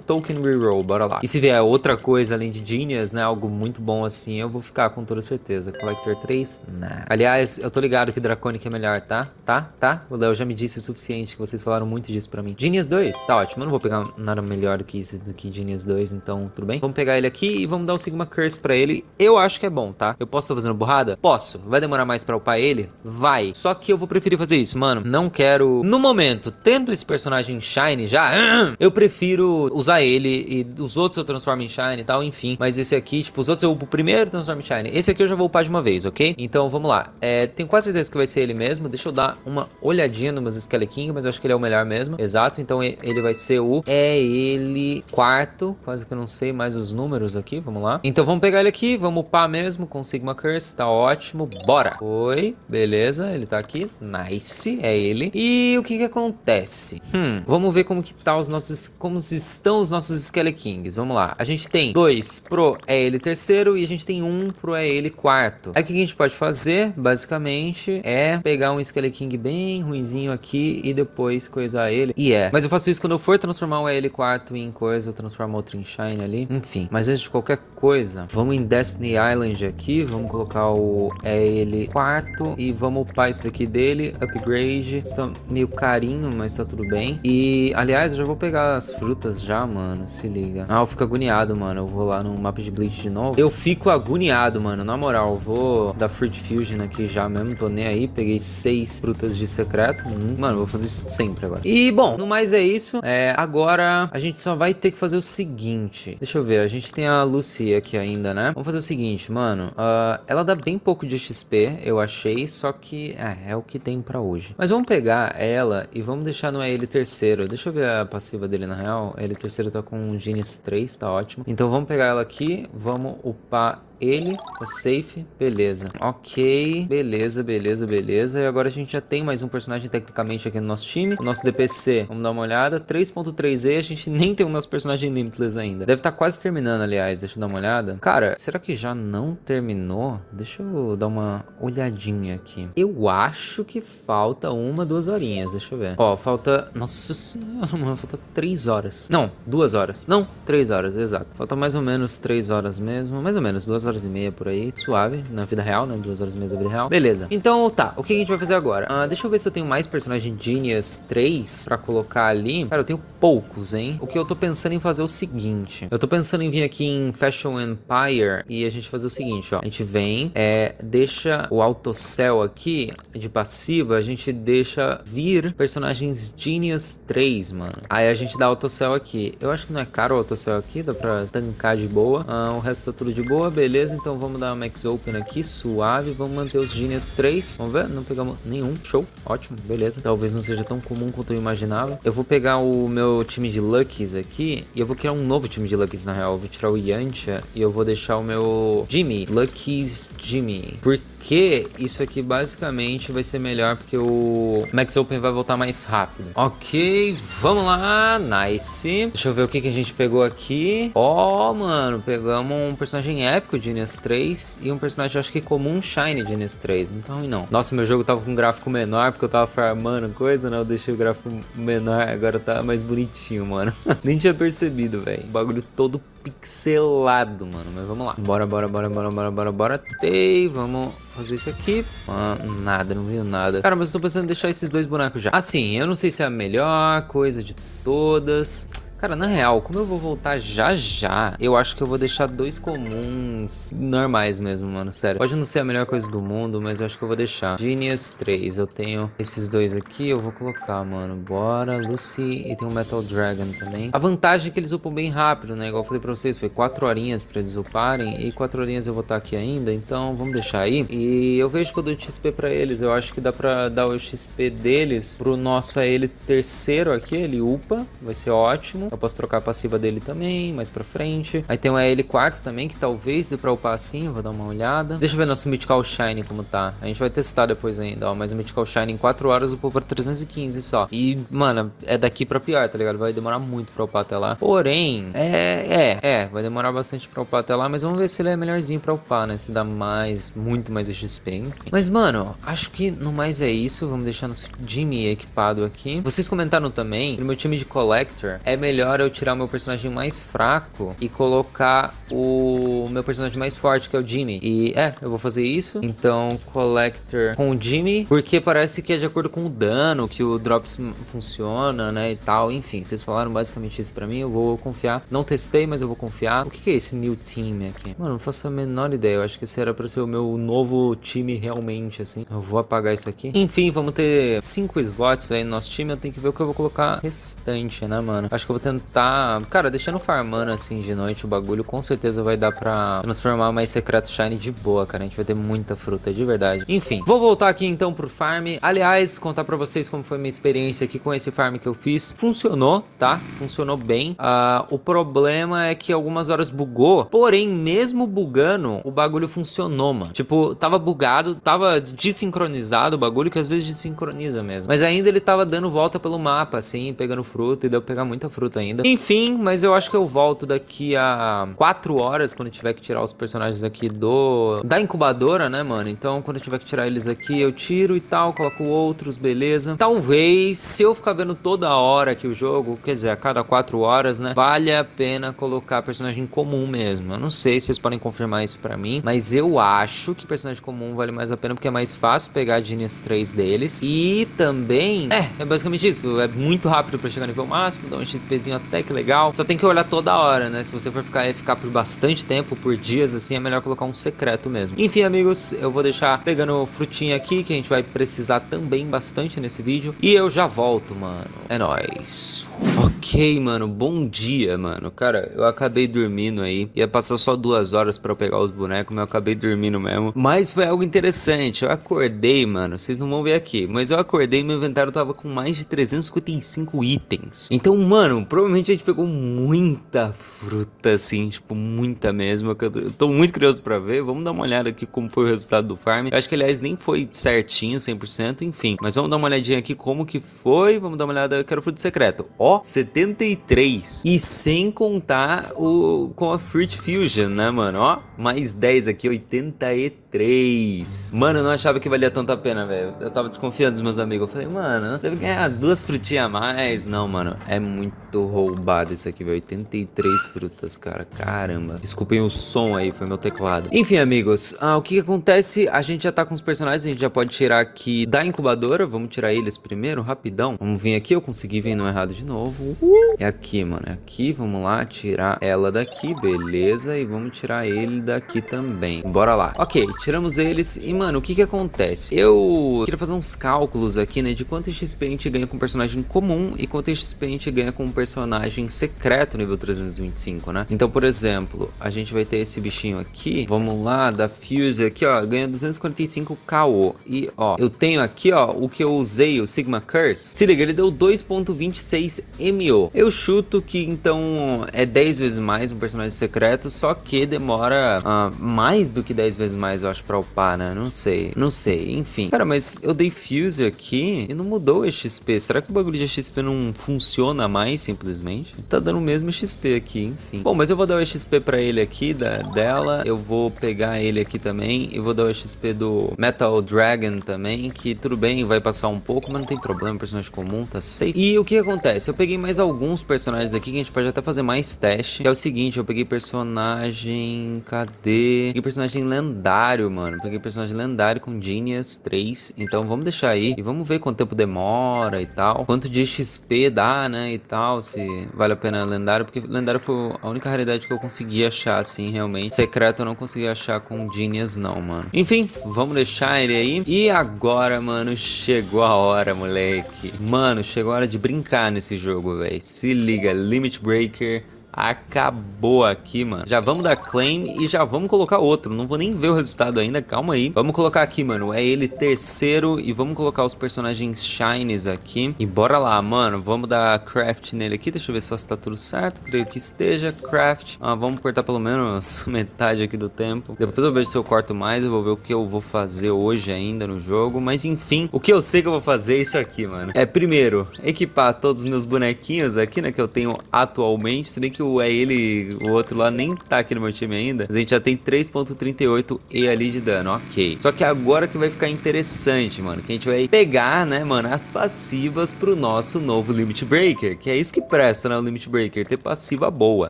Token Reroll, bora lá. E se vier outra coisa além de Genius, né, algo muito bom assim, eu vou ficar com toda certeza. Collector três, nah. Aliás, eu tô ligado que Draconic é melhor, tá? Tá? Tá? O Léo já me disse o suficiente, que vocês falaram muito disso pra mim. Genius dois, tá ótimo, eu não vou pegar nada melhor do que isso, do que Genius dois, então tudo bem. Vamos pegar ele aqui e vamos dar um Sigma Curse pra ele, eu acho que é bom, tá? Eu posso estar fazendo burrada? Posso. Vai demorar mais pra upar ele? Vai. Só que eu vou preferir fazer isso, mano, não quero... No momento, tendo esse personagem Shiny já, eu prefiro usar ele e os outros eu transformo em Shiny e tal, enfim. Mas esse aqui, tipo, os outros eu primeiro transformo em Shiny. Esse aqui eu já vou upar de uma vez, ok? Então, vamos lá. É, tenho quase certeza que vai ser ele mesmo. Deixa eu dar uma olhadinha nos meus Skelequinhos, mas eu acho que ele é o melhor mesmo. Exato, então ele vai ser o... É ele... Quarto. Quase que eu não sei mais os números aqui, vamos lá. Então, vamos pegar ele aqui, vamos upar mesmo com Sigma Curse, tá ótimo. Bora! Oi, beleza, ele tá aqui. Nice, é ele. E o que que acontece? Hum, vamos ver como que tá os nossos... Como estão os nossos Skelekings. Vamos lá. A gente tem dois pro é ele terceiro e a gente tem um pro é ele quarto. Aí o que a gente pode fazer, basicamente, é pegar um Skeleking bem ruinzinho aqui e depois coisar ele. E yeah. é. Mas eu faço isso quando eu for transformar o E L quarto em coisa, eu transformo outro em Shine ali. Enfim. Mas antes de qualquer coisa, vamos em Destiny Island aqui. Vamos colocar o E L quarto e vamos upar isso daqui dele. Upgrade. Está meio carinho, mas tá tudo bem. E, aliás, eu já vou pegar as frutas já, mano, se liga. Ah, eu fico agoniado, mano, eu vou lá no mapa de Bleach de novo. Eu fico agoniado, mano, na moral, eu vou dar Fruit Fusion aqui já mesmo, tô nem aí, peguei seis frutas de secreto. Hum, mano, vou fazer isso sempre agora. E, bom, no mais é isso, é, agora a gente só vai ter que fazer o seguinte. Deixa eu ver, a gente tem a Lucy aqui ainda, né? Vamos fazer o seguinte, mano, uh, ela dá bem pouco de X P, eu achei, só que é, é o que tem pra hoje. Mas vamos pegar ela e vamos deixar no E L terceiro, deixa eu ver a passiva dele na real. Ele terceiro tá com Genius três, tá ótimo. Então vamos pegar ela aqui, vamos upar ele, tá safe, beleza. Ok, beleza, beleza, beleza. E agora a gente já tem mais um personagem tecnicamente aqui no nosso time. O nosso D P C, vamos dar uma olhada, três ponto três E, a gente nem tem o nosso personagem Limitless ainda. Deve estar quase terminando, aliás, deixa eu dar uma olhada. Cara, será que já não terminou? Deixa eu dar uma olhadinha aqui. Eu acho que falta uma, duas horinhas, deixa eu ver. Ó, falta, nossa senhora, mano, falta três horas. Não, duas horas. Não, três horas, exato. Falta mais ou menos três horas mesmo. Mais ou menos, duas horas e meia por aí. Suave, na vida real, né? Duas horas e meia da vida real. Beleza. Então, tá. O que a gente vai fazer agora? Uh, deixa eu ver se eu tenho mais personagem Genius três pra colocar ali. Cara, eu tenho poucos, hein? O que eu tô pensando em fazer é o seguinte. Eu tô pensando em vir aqui em Fashion Empire e a gente fazer o seguinte, ó. A gente vem, é, deixa o autocell aqui de passiva. A gente deixa vir personagens Genius três, mano. Aí a gente dá autocell aqui. Eu acho que não é caro o autocell aqui, dá pra tancar de boa. Ah, o resto tá tudo de boa, beleza. Então vamos dar uma max open aqui, suave. Vamos manter os Genius três. Vamos ver? Não pegamos nenhum. Show. Ótimo, beleza. Talvez não seja tão comum quanto eu imaginava. Eu vou pegar o meu time de Luckies aqui e eu vou criar um novo time de Luckies, na real. Eu vou tirar o Yantia e eu vou deixar o meu Jimmy. Luckies Jimmy. Por que isso aqui basicamente vai ser melhor porque o Max Open vai voltar mais rápido. Ok, vamos lá. Nice. Deixa eu ver o que, que a gente pegou aqui. Ó, oh, mano, pegamos um personagem épico de Genius três e um personagem, acho que comum, Shiny Genius três. Não tá ruim, não. Nossa, meu jogo tava com um gráfico menor, porque eu tava farmando coisa, né? Eu deixei o gráfico menor, agora tá mais bonitinho, mano. Nem tinha percebido, velho. O bagulho todo pixelado, mano. Mas vamos lá. Bora, bora, bora, bora, bora, bora, bora. Ei, vamos fazer isso aqui. Mano, nada, não viu nada. Cara, mas eu tô pensando em deixar esses dois bonecos já. Assim, eu não sei se é a melhor coisa de todas. Cara, na real, como eu vou voltar já já, eu acho que eu vou deixar dois comuns normais mesmo, mano, sério. Pode não ser a melhor coisa do mundo, mas eu acho que eu vou deixar. Genius três, eu tenho esses dois aqui, eu vou colocar, mano. Bora, Lucy, e tem o Metal Dragon também. A vantagem é que eles upam bem rápido, né? Igual eu falei pra vocês, foi quatro horinhas pra eles uparem, e quatro horinhas eu vou estar aqui ainda, então vamos deixar aí. E eu vejo que eu dou X P pra eles, eu acho que dá pra dar o X P deles pro nosso é ele terceiro aqui, ele upa, vai ser ótimo. Eu posso trocar a passiva dele também, mais pra frente. Aí tem o E L quatro também, que talvez dê pra upar assim, eu vou dar uma olhada. Deixa eu ver nosso Mythical Shine como tá. A gente vai testar depois ainda, ó. Mas o Mythical Shine em quatro horas upou pra trezentos e quinze só. E, mano, é daqui pra pior, tá ligado? Vai demorar muito pra upar até lá. Porém, é, é, é. Vai demorar bastante pra upar até lá, mas vamos ver se ele é melhorzinho pra upar, né? Se dá mais, muito mais X P, enfim. Mas, mano, acho que no mais é isso. Vamos deixar nosso Jimmy equipado aqui. Vocês comentaram também que no meu time de Collector é melhor eu tirar o meu personagem mais fraco e colocar o meu personagem mais forte, que é o Jimmy. E é, eu vou fazer isso. Então, Collector com o Jimmy, porque parece que é de acordo com o dano que o Drops funciona, né, e tal. Enfim, vocês falaram basicamente isso pra mim, eu vou confiar. Não testei, mas eu vou confiar. O que é esse New Team aqui? Mano, não faço a menor ideia. Eu acho que esse era pra ser o meu novo time realmente, assim. Eu vou apagar isso aqui. Enfim, vamos ter cinco slots aí no nosso time. Eu tenho que ver o que eu vou colocar restante, né, mano? Acho que eu vou ter tentar... Cara, deixando farmando assim de noite o bagulho, com certeza vai dar pra transformar mais secreto shiny de boa, cara. A gente vai ter muita fruta, de verdade. Enfim, vou voltar aqui então pro farm. Aliás, contar pra vocês como foi minha experiência aqui com esse farm que eu fiz. Funcionou, tá? Funcionou bem. Uh, o problema é que algumas horas bugou, porém, mesmo bugando, o bagulho funcionou, mano. Tipo, tava bugado, tava desincronizado o bagulho, que às vezes desincroniza mesmo. Mas ainda ele tava dando volta pelo mapa, assim, pegando fruta, e deu pra pegar muita fruta ainda. Enfim, mas eu acho que eu volto daqui a quatro horas, quando eu tiver que tirar os personagens aqui do... da incubadora, né, mano? Então, quando eu tiver que tirar eles aqui, eu tiro e tal, coloco outros, beleza? Talvez, se eu ficar vendo toda hora aqui o jogo, quer dizer, a cada quatro horas, né, vale a pena colocar personagem comum mesmo. Eu não sei se vocês podem confirmar isso pra mim, mas eu acho que personagem comum vale mais a pena, porque é mais fácil pegar a Genius três deles. E também... É, é basicamente isso. É muito rápido pra chegar no nível máximo, dá um X Pzinho até que legal, só tem que olhar toda hora, né? Se você for ficar ficar por bastante tempo, por dias, assim, é melhor colocar um secreto mesmo. Enfim, amigos, eu vou deixar pegando frutinha aqui, que a gente vai precisar também bastante nesse vídeo, e eu já volto, mano. É nóis. Ok, mano, bom dia, mano. Cara, eu acabei dormindo aí, ia passar só duas horas pra eu pegar os bonecos, mas eu acabei dormindo mesmo, mas foi algo interessante. Eu acordei, mano, vocês não vão ver aqui, mas eu acordei e meu inventário tava com mais de trezentos e cinquenta e cinco itens. Então, mano, pro Provavelmente a gente pegou muita fruta, assim, tipo, muita mesmo. Eu tô muito curioso pra ver. Vamos dar uma olhada aqui como foi o resultado do farm. Eu acho que, aliás, nem foi certinho, cem por cento, enfim. Mas vamos dar uma olhadinha aqui como que foi. Vamos dar uma olhada. Eu quero fruto secreto. Ó, setenta e três. E sem contar o com a Fruit Fusion, né, mano? Ó, mais dez aqui, oitenta e três. Mano, eu não achava que valia tanto a pena, velho. Eu tava desconfiando dos meus amigos. Eu falei, mano, deve ganhar duas frutinhas a mais. Não, mano, é muito roubado isso aqui, velho. oitenta e três frutas, cara. Caramba. Desculpem o som aí, foi meu teclado. Enfim, amigos, ah, o que, que acontece? A gente já tá com os personagens, a gente já pode tirar aqui da incubadora. Vamos tirar eles primeiro, rapidão. Vamos vir aqui, eu consegui vir no errado de novo. É aqui, mano, é aqui. Vamos lá, tirar ela daqui, beleza. E vamos tirar ele daqui também. Bora lá. Ok, tiramos eles. E, mano, o que que acontece? Eu queria fazer uns cálculos aqui, né, de quanto X P a gente ganha com personagem comum e quanto X P a gente ganha com personagem personagem secreto nível trezentos e vinte e cinco, né? Então, por exemplo, a gente vai ter esse bichinho aqui. Vamos lá, da Fuse aqui, ó. Ganha duzentos e quarenta e cinco K O. E, ó, eu tenho aqui, ó, o que eu usei, o Sigma Curse. Se liga, ele deu dois ponto vinte e seis M O. Eu chuto que, então, é dez vezes mais um personagem secreto, só que demora uh, mais do que dez vezes mais, eu acho, pra upar, né? Não sei, não sei, enfim. Cara, mas eu dei Fuse aqui e não mudou o X P. Será que o bagulho de X P não funciona mais, simplesmente? Tá dando o mesmo X P aqui, enfim. Bom, mas eu vou dar o X P pra ele aqui, da, dela. Eu vou pegar ele aqui também e vou dar o X P do Metal Dragon também, que tudo bem, vai passar um pouco, mas não tem problema, personagem comum, tá safe. E o que acontece? Eu peguei mais alguns personagens aqui que a gente pode até fazer mais teste. Que é o seguinte, eu peguei personagem... Cadê? Peguei personagem lendário, mano. Peguei personagem lendário com Genius três. Então vamos deixar aí e vamos ver quanto tempo demora e tal. Quanto de X P dá, né, e tal. Se vale a pena lendário, porque lendário foi a única raridade que eu consegui achar, assim, realmente. Secreto eu não consegui achar com Genius, não, mano. Enfim, vamos deixar ele aí. E agora, mano, chegou a hora, moleque. Mano, chegou a hora de brincar nesse jogo, velho. Se liga, Limit Breaker acabou aqui, mano. Já vamos dar claim e já vamos colocar outro. Não vou nem ver o resultado ainda, calma aí. Vamos colocar aqui, mano, é ele terceiro. E vamos colocar os personagens shinies aqui. E bora lá, mano. Vamos dar craft nele aqui, deixa eu ver só se tá tudo certo. Creio que esteja, craft. ah, Vamos cortar pelo menos metade aqui do tempo. Depois eu vejo se eu corto mais. Eu vou ver o que eu vou fazer hoje ainda no jogo. Mas enfim, o que eu sei que eu vou fazer é isso aqui, mano. É, primeiro, equipar todos os meus bonequinhos aqui, né, que eu tenho atualmente. Se bem que é ele, o outro lá nem tá aqui no meu time ainda. Mas a gente já tem três ponto trinta e oito E ali de dano, ok. Só que agora que vai ficar interessante, mano, que a gente vai pegar, né, mano, as passivas pro nosso novo Limit Breaker, que é isso que presta, né, o Limit Breaker, ter passiva boa.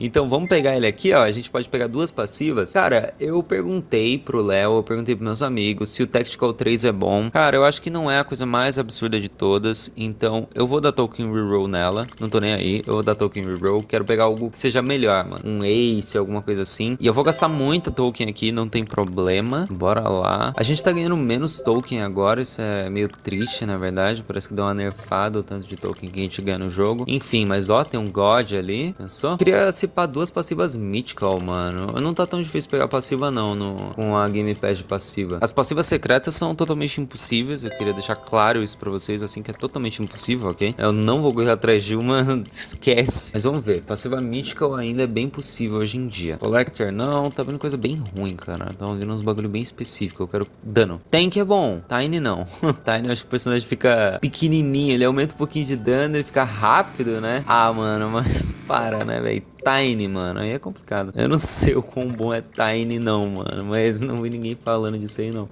Então vamos pegar ele aqui, ó. A gente pode pegar duas passivas. Cara, eu perguntei pro Léo, eu perguntei pros meus amigos se o Tactical três é bom. Cara, eu acho que não é a coisa mais absurda de todas. Então eu vou dar token reroll nela. Não tô nem aí, eu vou dar token reroll. Quero pegar algo que seja melhor, mano. Um Ace, alguma coisa assim. E eu vou gastar muito token aqui, não tem problema. Bora lá. A gente tá ganhando menos token agora. Isso é meio triste, na verdade. Parece que deu uma nerfada o tanto de token que a gente ganha no jogo. Enfim, mas ó, tem um God ali. Pensou? Queria cipar duas passivas Mythical, mano. Não tá tão difícil pegar passiva, não, no... com a gamepad de passiva. As passivas secretas são totalmente impossíveis. Eu queria deixar claro isso pra vocês, assim, que é totalmente impossível, ok? Eu não vou correr atrás de uma. Esquece. Mas vamos ver. Passiva Mythical ainda é bem possível hoje em dia. Collector não, tá vendo coisa bem ruim, cara. Tá vindo uns bagulho bem específico. Eu quero dano. Tank é bom, Tiny não. Tiny eu acho que o personagem fica pequenininho. Ele aumenta um pouquinho de dano, ele fica rápido, né? Ah, mano, mas para, né, velho? Tiny, mano, aí é complicado. Eu não sei o quão bom é Tiny não, mano. Mas não vi ninguém falando disso aí, não.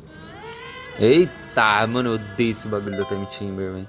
Eita, mano, eu odeio esse bagulho da Time Chamber, velho.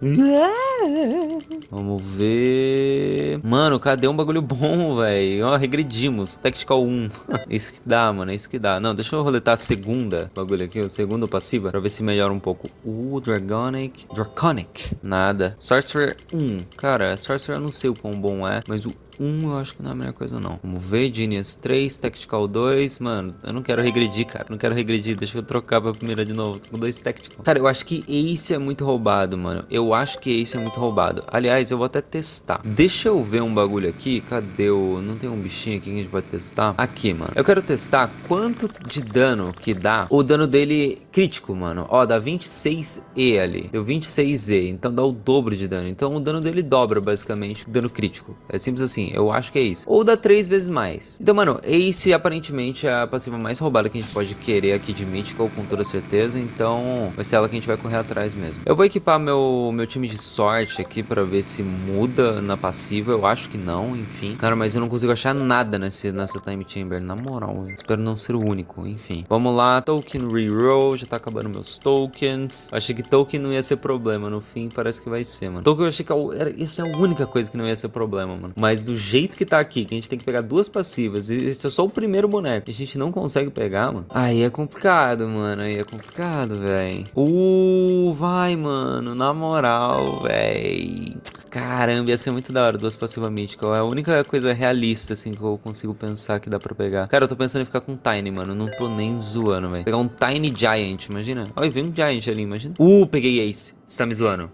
Vamos ver... Mano, cadê um bagulho bom, velho? Ó, regredimos. Tactical um. Isso que dá, mano, isso que dá. Não, deixa eu roletar a segunda bagulho aqui, o segundo passiva, pra ver se melhora um pouco. Uh, Dragonic. Draconic. Nada. Sorcerer um. Cara, Sorcerer eu não sei o quão bom é, mas o um eu acho que não é a melhor coisa, não. Vamos ver, Genius três, Tactical dois. Mano, eu não quero regredir, cara. Não quero regredir, deixa eu trocar pra primeira de novo. Com dois Tactical. Cara, eu acho que Ace é muito roubado, mano. Eu acho que Ace é muito roubado. Aliás, eu vou até testar. Deixa eu ver um bagulho aqui. Cadê o... Não tem um bichinho aqui que a gente pode testar? Aqui, mano. Eu quero testar quanto de dano que dá o dano dele crítico, mano. Ó, dá vinte e seis E ali. Deu vinte e seis E. Então dá o dobro de dano. Então o dano dele dobra, basicamente, o dano crítico. É simples assim. Eu acho que é isso. Ou dá três vezes mais. Então, mano, Ace aparentemente é a passiva mais roubada que a gente pode querer aqui de Mythical, com toda certeza. Então, vai ser ela que a gente vai correr atrás mesmo. Eu vou equipar meu, meu time de sorte aqui pra ver se muda na passiva. Eu acho que não, enfim. Cara, mas eu não consigo achar nada nesse, nessa Time Chamber. Na moral, eu espero não ser o único. Enfim. Vamos lá. Token reroll. Já tá acabando meus tokens. Eu achei que token não ia ser problema. No fim, parece que vai ser, mano. Token eu achei que essa é a única coisa que não ia ser problema, mano. Mas do do jeito que tá aqui, que a gente tem que pegar duas passivas, e esse é só o primeiro boneco, a gente não consegue pegar, mano. Aí é complicado, mano. Aí é complicado, velho. Uh, vai, mano. Na moral, velho. Caramba, ia ser muito da hora, duas passivas Mythical. É a única coisa realista, assim, que eu consigo pensar que dá pra pegar. Cara, eu tô pensando em ficar com um Tiny, mano. Não tô nem zoando, velho. Pegar um Tiny Giant, imagina. Olha, vem um Giant ali, imagina. Uh, peguei Ace. Você tá me zoando.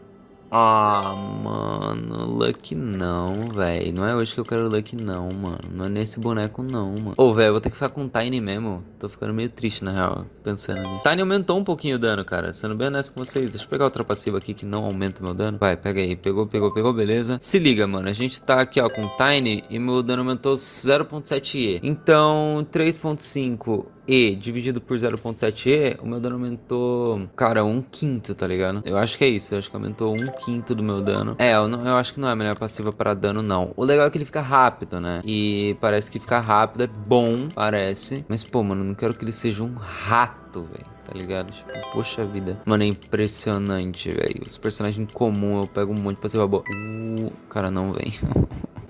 Ah, mano, Lucky não, velho. Não é hoje que eu quero Lucky não, mano. Não é nesse boneco não, mano. Ô, oh, velho, vou ter que ficar com o Tiny mesmo. Tô ficando meio triste, na real, pensando nisso. Tiny aumentou um pouquinho o dano, cara. Sendo bem honesto com vocês. Deixa eu pegar outra passiva aqui que não aumenta meu dano. Vai, pega aí. Pegou, pegou, pegou, beleza. Se liga, mano. A gente tá aqui, ó, com o Tiny e meu dano aumentou zero ponto sete E. Então, três ponto cinco E dividido por zero ponto sete E, o meu dano aumentou, cara, um quinto, tá ligado? Eu acho que é isso, eu acho que aumentou um quinto do meu dano. É, eu, não, eu acho que não é a melhor passiva para dano, não. O legal é que ele fica rápido, né? E parece que ficar rápido é bom, parece. Mas, pô, mano, eu não quero que ele seja um rato, velho. Tá ligado? Tipo, poxa vida. Mano, é impressionante, velho. Os personagens comum, eu pego um monte pra ser babô. Uh, cara, não vem.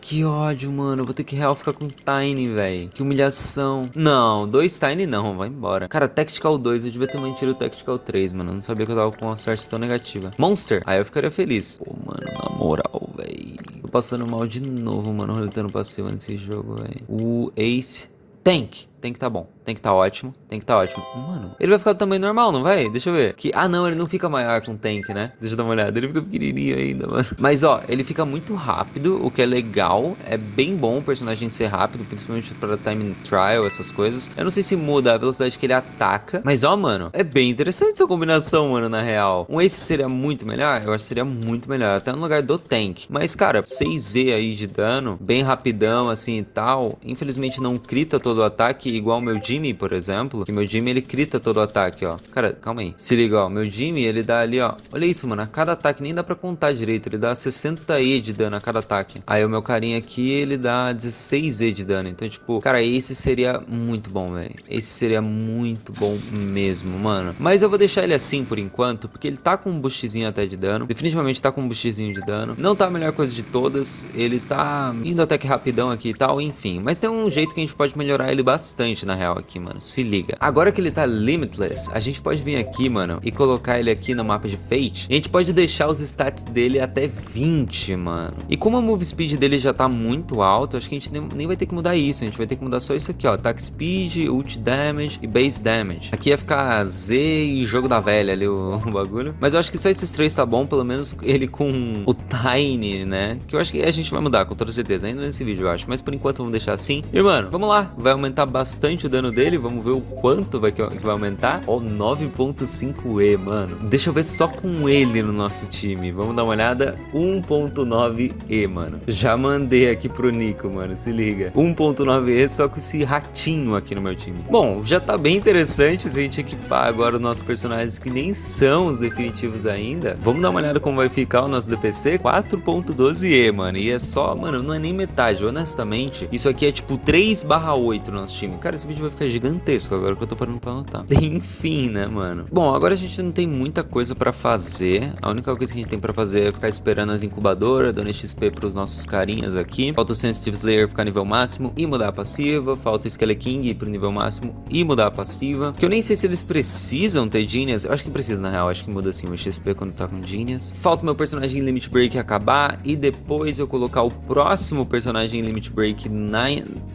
Que ódio, mano. Eu vou ter que real ficar com Tiny, velho. Que humilhação. Não, dois Tiny não. Vai embora. Cara, Tactical dois. Eu devia ter mantido o Tactical três, mano. Eu não sabia que eu tava com uma sorte tão negativa. Monster. Aí eu ficaria feliz. Pô, mano, na moral, velho. Tô passando mal de novo, mano. Roletando passiva nesse jogo, velho. O Ace. Tank. Tem que tá bom, tem que tá ótimo, tem que tá ótimo. Mano, ele vai ficar do tamanho normal, não vai? Deixa eu ver. Que, ah não, ele não fica maior com o Tank, né? Deixa eu dar uma olhada, ele fica pequenininho ainda, mano. Mas ó, ele fica muito rápido, o que é legal. É bem bom o personagem ser rápido, principalmente pra time trial, essas coisas. Eu não sei se muda a velocidade que ele ataca, mas ó, mano, é bem interessante essa combinação, mano, na real. Um Ace seria muito melhor? Eu acho que seria muito melhor, até no lugar do Tank. Mas cara, seis E aí de dano, bem rapidão assim e tal. Infelizmente não crita todo o ataque, igual o meu Jimmy, por exemplo. Que meu Jimmy, ele crita todo o ataque, ó. Cara, calma aí. Se liga, ó. Meu Jimmy, ele dá ali, ó. Olha isso, mano. A cada ataque nem dá pra contar direito. Ele dá sessenta E de dano a cada ataque. Aí o meu carinha aqui, ele dá dezesseis E de dano. Então, tipo, cara, esse seria muito bom, velho. Esse seria muito bom mesmo, mano. Mas eu vou deixar ele assim por enquanto, porque ele tá com um boostzinho até de dano. Definitivamente tá com um boostzinho de dano. Não tá a melhor coisa de todas. Ele tá indo até que rapidão aqui e tal, enfim. Mas tem um jeito que a gente pode melhorar ele bastante. Na real aqui, mano, se liga. Agora que ele tá Limitless, a gente pode vir aqui, mano, e colocar ele aqui no mapa de Fate. E a gente pode deixar os stats dele até vinte, mano. E como a move speed dele já tá muito alto, acho que a gente nem vai ter que mudar isso. A gente vai ter que mudar só isso aqui, ó. Attack speed, ult damage e base damage. Aqui ia ficar Z e jogo da velha ali o, o bagulho. Mas eu acho que só esses três tá bom, pelo menos ele com o Tiny, né? Que eu acho que a gente vai mudar, com toda certeza, ainda nesse vídeo, eu acho. Mas por enquanto vamos deixar assim. E, mano, vamos lá. Vai aumentar bastante. Bastante o dano dele, vamos ver o quanto vai, que vai aumentar. Ó, nove ponto cinco E, mano. Deixa eu ver só com ele no nosso time. Vamos dar uma olhada. um ponto nove E, mano. Já mandei aqui pro Nykko, mano, se liga. um ponto nove E só com esse ratinho aqui no meu time. Bom, já tá bem interessante se a gente equipar agora os nossos personagens que nem são os definitivos ainda. Vamos dar uma olhada como vai ficar o nosso D P C. quatro ponto doze E, mano. E é só, mano, não é nem metade, honestamente. Isso aqui é tipo três barra oito no nosso time. Cara, esse vídeo vai ficar gigantesco agora que eu tô parando pra anotar. Enfim, né, mano? Bom, agora a gente não tem muita coisa pra fazer. A única coisa que a gente tem pra fazer é ficar esperando as incubadoras, dando X P pros nossos carinhas aqui. Falta o Sensitive Slayer ficar nível máximo e mudar a passiva. Falta o Skeleking ir pro nível máximo e mudar a passiva. Que eu nem sei se eles precisam ter Genius. Eu acho que precisa, na real. Acho que muda assim o X P quando tá com Genius. Falta o meu personagem Limit Break acabar e depois eu colocar o próximo personagem Limit Break na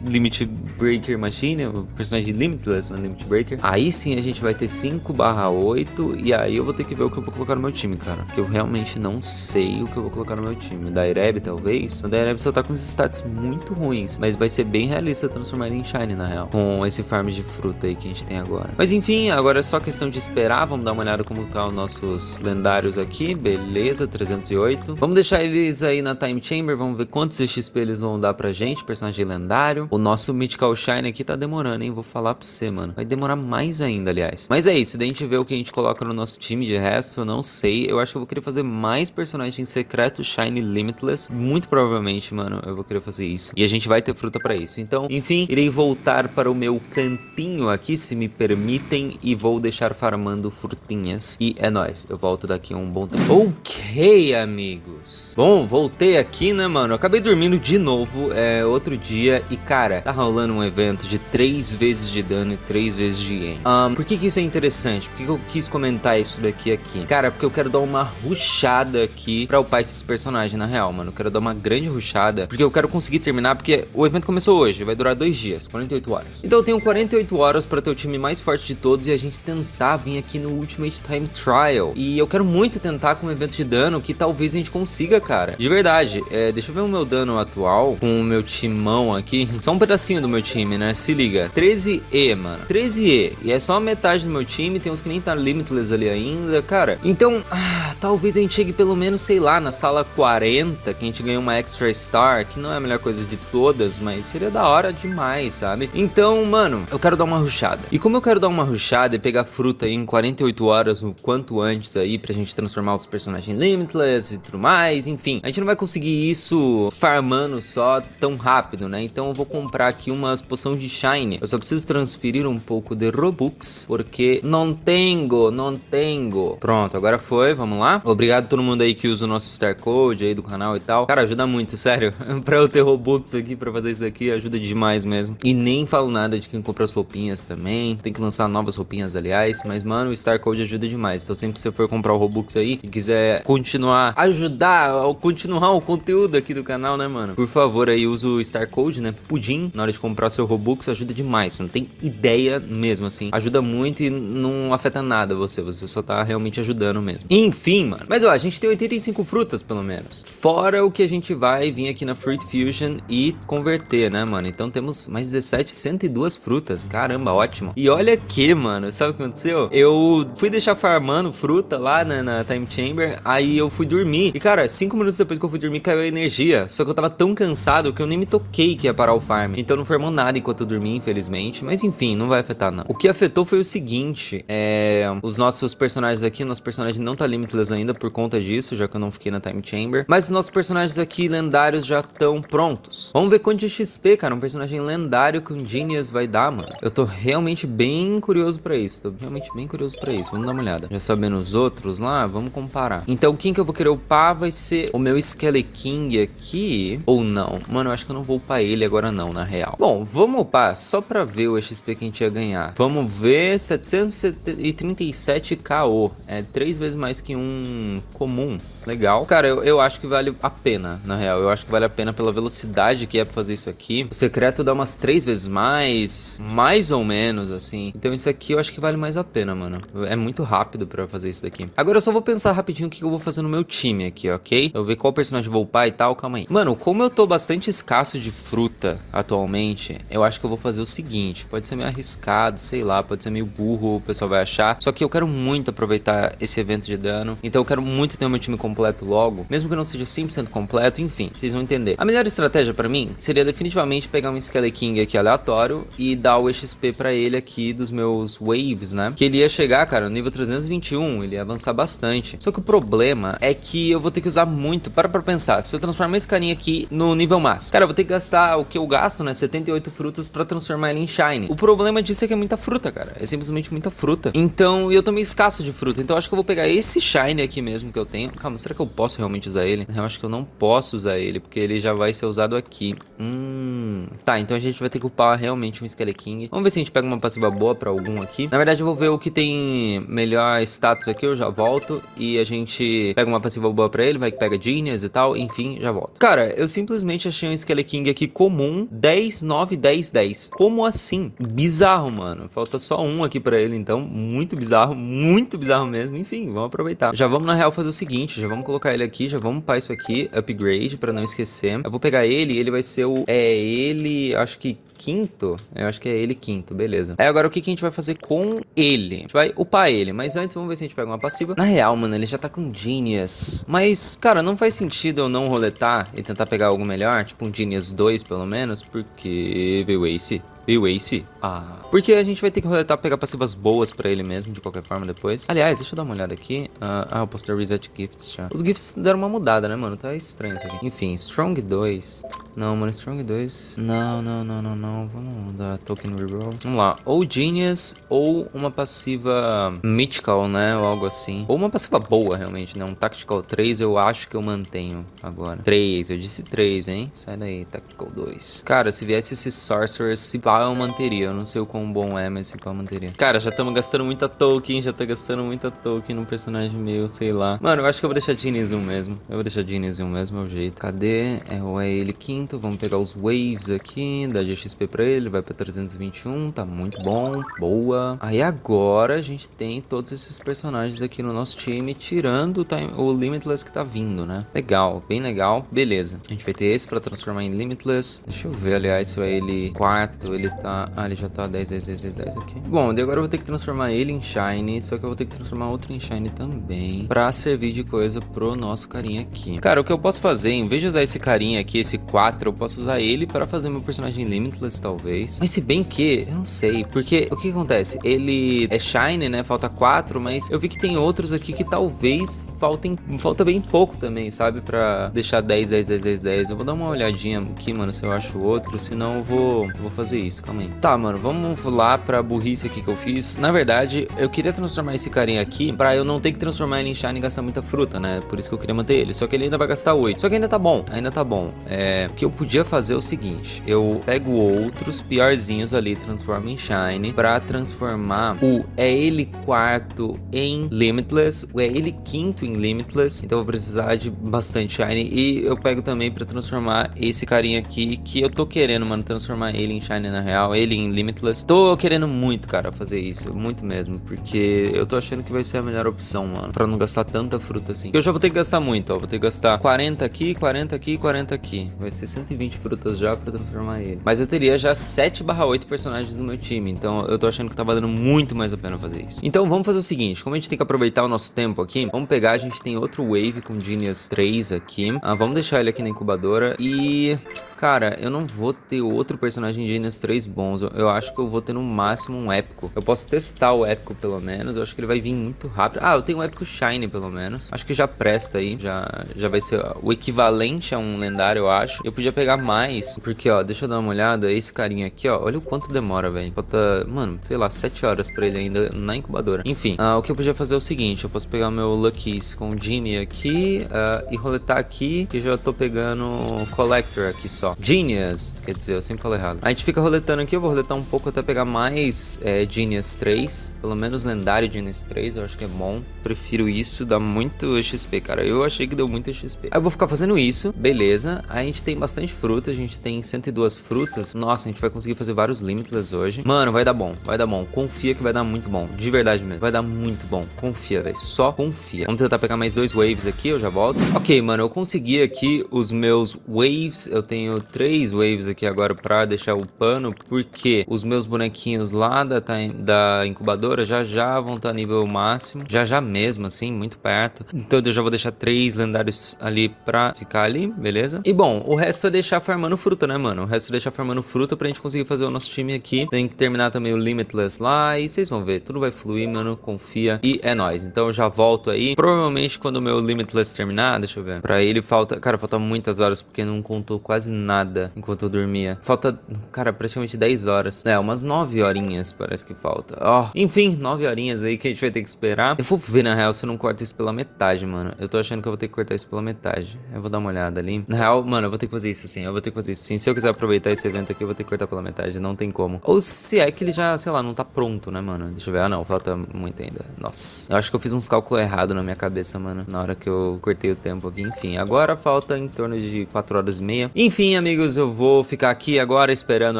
Limit Breaker Machine. O personagem Limitless na Limit Breaker. Aí sim a gente vai ter cinco barra oito. E aí eu vou ter que ver o que eu vou colocar no meu time, cara. Que eu realmente não sei o que eu vou colocar no meu time. Da Ireb, talvez. O da Ireb só tá com os stats muito ruins. Mas vai ser bem realista transformar ele em Shiny, na real. Com esse farm de fruta aí que a gente tem agora. Mas enfim, agora é só questão de esperar. Vamos dar uma olhada como tá os nossos lendários aqui. Beleza, trezentos e oito. Vamos deixar eles aí na Time Chamber. Vamos ver quantos X P eles vão dar pra gente. Personagem lendário. O nosso Mythical Shiny aqui tá demorando, hein? Vou falar pra você, mano. Vai demorar mais ainda, aliás. Mas é isso. Daí a gente vê o que a gente coloca no nosso time. De resto, eu não sei. Eu acho que eu vou querer fazer mais personagens secretos Shiny Limitless. Muito provavelmente, mano, eu vou querer fazer isso. E a gente vai ter fruta pra isso. Então, enfim, irei voltar para o meu cantinho aqui, se me permitem. E vou deixar farmando frutinhas. E é nóis. Eu volto daqui a um bom tempo. Ok, amigos. Bom, voltei aqui, né, mano? Eu acabei dormindo de novo. É, outro dia. E, cara, tá rolando um evento de três vezes de dano e três vezes de game. Um, por que que isso é interessante? Por que que eu quis comentar isso daqui aqui? Cara, porque eu quero dar uma rushada aqui pra upar esses personagens, na real, mano. Eu quero dar uma grande rushada, porque eu quero conseguir terminar, porque o evento começou hoje, vai durar dois dias, quarenta e oito horas. Então eu tenho quarenta e oito horas pra ter o time mais forte de todos e a gente tentar vir aqui no Ultimate Time Trial. E eu quero muito tentar com um evento de dano que talvez a gente consiga, cara. De verdade, é, deixa eu ver o meu dano atual com o meu timão aqui. Só um pedacinho do meu time, né? Se liga, treze E, mano, treze E. E é só a metade do meu time, tem uns que nem tá Limitless ali ainda, cara. Então, ah, talvez a gente chegue pelo menos, sei lá, na sala quarenta, que a gente ganha uma Extra Star, que não é a melhor coisa de todas, mas seria da hora demais, sabe? Então, mano, eu quero dar uma rushada. E como eu quero dar uma rushada e pegar fruta em quarenta e oito horas, o quanto antes aí, pra gente transformar os personagens em Limitless e tudo mais, enfim. A gente não vai conseguir isso farmando só tão rápido, né? Então eu vou comprar aqui umas poções de Shine. Eu só preciso transferir um pouco de Robux, porque não tenho, não tenho. Pronto, agora foi, vamos lá. Obrigado a todo mundo aí que usa o nosso Star Code aí do canal e tal. Cara, ajuda muito, sério. Pra eu ter Robux aqui, pra fazer isso aqui, ajuda demais mesmo. E nem falo nada de quem compra as roupinhas também. Tem que lançar novas roupinhas, aliás. Mas, mano, o Star Code ajuda demais. Então sempre que você for comprar o Robux aí e quiser continuar, ajudar ao continuar o conteúdo aqui do canal, né, mano? Por favor, aí usa o Star Code, né? Pudim, na hora de comprar seu Robux, ajuda demais. Você não tem ideia mesmo, assim. Ajuda muito e não afeta nada você. Você só tá realmente ajudando mesmo. Enfim, mano. Mas, ó, a gente tem oitenta e cinco frutas, pelo menos. Fora o que a gente vai vir aqui na Fruit Fusion e converter, né, mano? Então temos mais dezessete, cento e duas frutas. Caramba, ótimo. E olha aqui, mano. Sabe o que aconteceu? Eu fui deixar farmando fruta lá na, na Time Chamber. Aí eu fui dormir. E, cara, cinco minutos depois que eu fui dormir, caiu a energia. Só que eu tava tão cansado que eu nem me toquei que ia parar o farm. Então não formou nada enquanto eu dormi, infelizmente. Mas, enfim, não vai afetar, não. O que afetou foi o seguinte. É... Os nossos personagens aqui, nosso personagem não tá Limitless ainda por conta disso, já que eu não fiquei na Time Chamber. Mas os nossos personagens aqui, lendários, já estão prontos. Vamos ver quanto de X P, cara. Um personagem lendário que um Genius vai dar, mano. Eu tô realmente bem curioso pra isso. Tô realmente bem curioso pra isso. Vamos dar uma olhada. Já sabendo os outros lá, vamos comparar. Então, quem que eu vou querer upar vai ser o meu Skeleking aqui, ou não? Mano, eu acho que eu não vou upar ele agora não, na real. Bom, vamos upar só pra ver o X P que a gente ia ganhar. Vamos ver setecentos e trinta e sete K O. É três vezes mais que um comum. Legal. Cara, eu, eu acho que vale a pena, na real. Eu acho que vale a pena pela velocidade que é pra fazer isso aqui. O secreto dá umas três vezes mais, mais ou menos, assim. Então isso aqui eu acho que vale mais a pena, mano. É muito rápido pra fazer isso daqui. Agora eu só vou pensar rapidinho o que eu vou fazer no meu time aqui, ok? Eu vou ver qual personagem vou upar e tal, calma aí. Mano, como eu tô bastante escasso de fruta atualmente, eu acho que eu vou fazer o seguinte. Pode ser meio arriscado, sei lá, pode ser meio burro, o pessoal vai achar. Só que eu quero muito aproveitar esse evento de dano. Então eu quero muito ter o meu time completo logo. Mesmo que não seja cem por cento completo, enfim, vocês vão entender. A melhor estratégia pra mim seria definitivamente pegar um Skeleking aqui aleatório e dar o X P pra ele aqui dos meus waves, né? Que ele ia chegar, cara, no nível trezentos e vinte e um, ele ia avançar bastante. Só que o problema é que eu vou ter que usar muito. Para pra pensar, se eu transformar esse carinha aqui no nível máximo, cara, eu vou ter que gastar o que eu gasto, né? setenta e oito frutas pra transformar ele em Shiny. O problema disso é que é muita fruta, cara. É simplesmente muita fruta. Então, eu tô meio escasso de fruta. Então, eu acho que eu vou pegar esse Shiny aqui mesmo que eu tenho. Calma, será que eu posso realmente usar ele? Eu acho que eu não posso usar ele, porque ele já vai ser usado aqui. Hum... Tá, então a gente vai ter que upar realmente um Skeleking. Vamos ver se a gente pega uma passiva boa pra algum aqui. Na verdade, eu vou ver o que tem melhor status aqui, eu já volto. E a gente pega uma passiva boa pra ele, vai que pega Genius e tal, enfim, já volto. Cara, eu simplesmente achei um Skeleking aqui comum, dez, nove, dez, dez. Como assim? Bizarro, mano. Falta só um aqui pra ele, então. Muito bizarro, muito bizarro mesmo. Enfim, vamos aproveitar. Já vamos, na real, fazer o seguinte, já vamos colocar ele aqui, já vamos upar isso aqui, upgrade, pra não esquecer. Eu vou pegar ele, ele vai ser o... É ele, acho que... quinto? Eu acho que é ele quinto, beleza. Aí agora o que, que a gente vai fazer com ele? A gente vai upar ele, mas antes vamos ver se a gente pega uma passiva. Na real, mano, ele já tá com Genius. Mas, cara, não faz sentido eu não roletar e tentar pegar algo melhor, tipo um Genius dois pelo menos, porque veio Ace. E o Ace? Ah. Porque a gente vai ter que roletar, pegar passivas boas pra ele mesmo, de qualquer forma, depois. Aliás, deixa eu dar uma olhada aqui. Ah, ah eu posso dar Reset Gifts já. Os Gifts deram uma mudada, né, mano? Tá estranho isso aqui. Enfim, Strong dois. Não, mano, Strong dois. Não, não, não, não, não. Vamos dar Token Reroll. Vamos lá. Ou Genius, ou uma passiva Mythical, né? Ou algo assim. Ou uma passiva boa, realmente, né? Um Tactical três eu acho que eu mantenho agora. três, eu disse três, hein? Sai daí, Tactical dois. Cara, se viesse esse Sorcerer, se pá, eu manteria. Eu não sei o quão bom é, mas se pá, eu manteria. Cara, já estamos gastando muita token. Já tá gastando muita token num personagem meu, sei lá. Mano, eu acho que eu vou deixar Genius um mesmo. Eu vou deixar Genius um mesmo, é o jeito. Cadê? É o é ele quinto. Vamos pegar os waves aqui. Dá X P pra ele. Vai pra trezentos e vinte e um. Tá muito bom. Boa. Aí agora a gente tem todos esses personagens aqui no nosso time. Tirando o, time, o Limitless que tá vindo, né? Legal. Bem legal. Beleza. A gente vai ter esse pra transformar em Limitless. Deixa eu ver, aliás, se é ele quatro. Ele ele tá... Ah, ele já tá dez, dez, dez, dez, dez aqui. Bom, daí agora eu vou ter que transformar ele em Shiny, só que eu vou ter que transformar outro em Shiny também, pra servir de coisa pro nosso carinha aqui. Cara, o que eu posso fazer, em vez de usar esse carinha aqui, esse quatro, eu posso usar ele pra fazer meu personagem Limitless, talvez. Mas se bem que, eu não sei, porque o que acontece? Ele é Shiny, né? Falta quatro, mas eu vi que tem outros aqui que talvez faltem... Falta bem pouco também, sabe? Pra deixar dez, dez, dez, dez, dez. Eu vou dar uma olhadinha aqui, mano, se eu acho outro, senão eu vou, eu vou fazer isso, calma aí. Tá, mano, vamos lá pra burrice aqui que eu fiz. Na verdade, eu queria transformar esse carinha aqui pra eu não ter que transformar ele em Shiny e gastar muita fruta, né? Por isso que eu queria manter ele. Só que ele ainda vai gastar oito. Só que ainda tá bom, ainda tá bom. É, o que eu podia fazer é o seguinte, eu pego outros piorzinhos ali, transformo em Shiny, pra transformar o é ele quarto em Limitless, o é ele quinto em Limitless, então eu vou precisar de bastante Shiny, e eu pego também pra transformar esse carinha aqui, que eu tô querendo, mano, transformar ele em Shiny na real, ele em Limitless. Tô querendo muito, cara, fazer isso, muito mesmo, porque eu tô achando que vai ser a melhor opção, mano, pra não gastar tanta fruta assim. Eu já vou ter que gastar muito, ó, vou ter que gastar quarenta aqui, quarenta aqui, quarenta aqui, vai ser cento e vinte frutas já pra transformar ele. Mas eu teria já sete barra oito personagens no meu time, então eu tô achando que tava dando muito mais a pena fazer isso. Então vamos fazer o seguinte, como a gente tem que aproveitar o nosso tempo aqui, vamos pegar, a gente tem outro Wave com Genius três aqui, ah, vamos deixar ele aqui na incubadora e... Cara, eu não vou ter outro personagem Genius três bons, eu acho que eu vou ter no máximo um épico. Eu posso testar o épico pelo menos, eu acho que ele vai vir muito rápido. Ah, eu tenho um épico Shiny pelo menos, acho que já presta aí, já, já vai ser o equivalente a um lendário, eu acho. Eu podia pegar mais, porque ó, deixa eu dar uma olhada, esse carinha aqui ó, olha o quanto demora, velho. Falta, mano, sei lá, sete horas pra ele ainda na incubadora. Enfim, ah, o que eu podia fazer é o seguinte, eu posso pegar meu Lucky's com o Jimmy aqui ah, e roletar aqui, que já tô pegando o Collector aqui só. Genius, quer dizer, eu sempre falo errado. A gente fica roletando aqui, eu vou roletar um pouco até pegar mais é, Genius três. Pelo menos lendário Genius três, eu acho que é bom. Prefiro isso, dá muito X P, cara. Eu achei que deu muito X P. Aí eu vou ficar fazendo isso, beleza. Aí a gente tem bastante fruta, a gente tem cento e duas frutas. Nossa, a gente vai conseguir fazer vários Limitless hoje. Mano, vai dar bom, vai dar bom. Confia que vai dar muito bom, de verdade mesmo. Vai dar muito bom, confia, velho, só confia. Vamos tentar pegar mais dois Waves aqui, eu já volto. Ok, mano, eu consegui aqui os meus Waves, eu tenho três waves aqui agora pra deixar o pano, porque os meus bonequinhos lá da, da incubadora já já vão estar tá nível máximo, já já mesmo, assim, muito perto. Então eu já vou deixar três lendários ali pra ficar ali, beleza? E bom, o resto é deixar farmando fruta, né, mano? O resto é deixar farmando fruta pra gente conseguir fazer o nosso time aqui. Tem que terminar também o Limitless lá e vocês vão ver, tudo vai fluir, mano, confia e é nóis. Então eu já volto aí, provavelmente quando o meu Limitless terminar, deixa eu ver, pra ele falta, cara, falta muitas horas porque não contou quase nada. Nada enquanto eu dormia. Falta, cara, praticamente dez horas. É, umas nove horinhas parece que falta. Ó, oh, enfim, nove horinhas aí que a gente vai ter que esperar. Eu vou ver, na real, se eu não corto isso pela metade, mano. Eu tô achando que eu vou ter que cortar isso pela metade. Eu vou dar uma olhada ali. Na real, mano, eu vou ter que fazer isso assim. Eu vou ter que fazer isso assim. Se eu quiser aproveitar esse evento aqui, eu vou ter que cortar pela metade. Não tem como. Ou se é que ele já, sei lá, não tá pronto, né, mano? Deixa eu ver. Ah, não, falta muito ainda. Nossa. Eu acho que eu fiz uns cálculos errados na minha cabeça, mano, na hora que eu cortei o tempo aqui. Enfim, agora falta em torno de quatro horas e meia. Enfim, amigos, eu vou ficar aqui agora esperando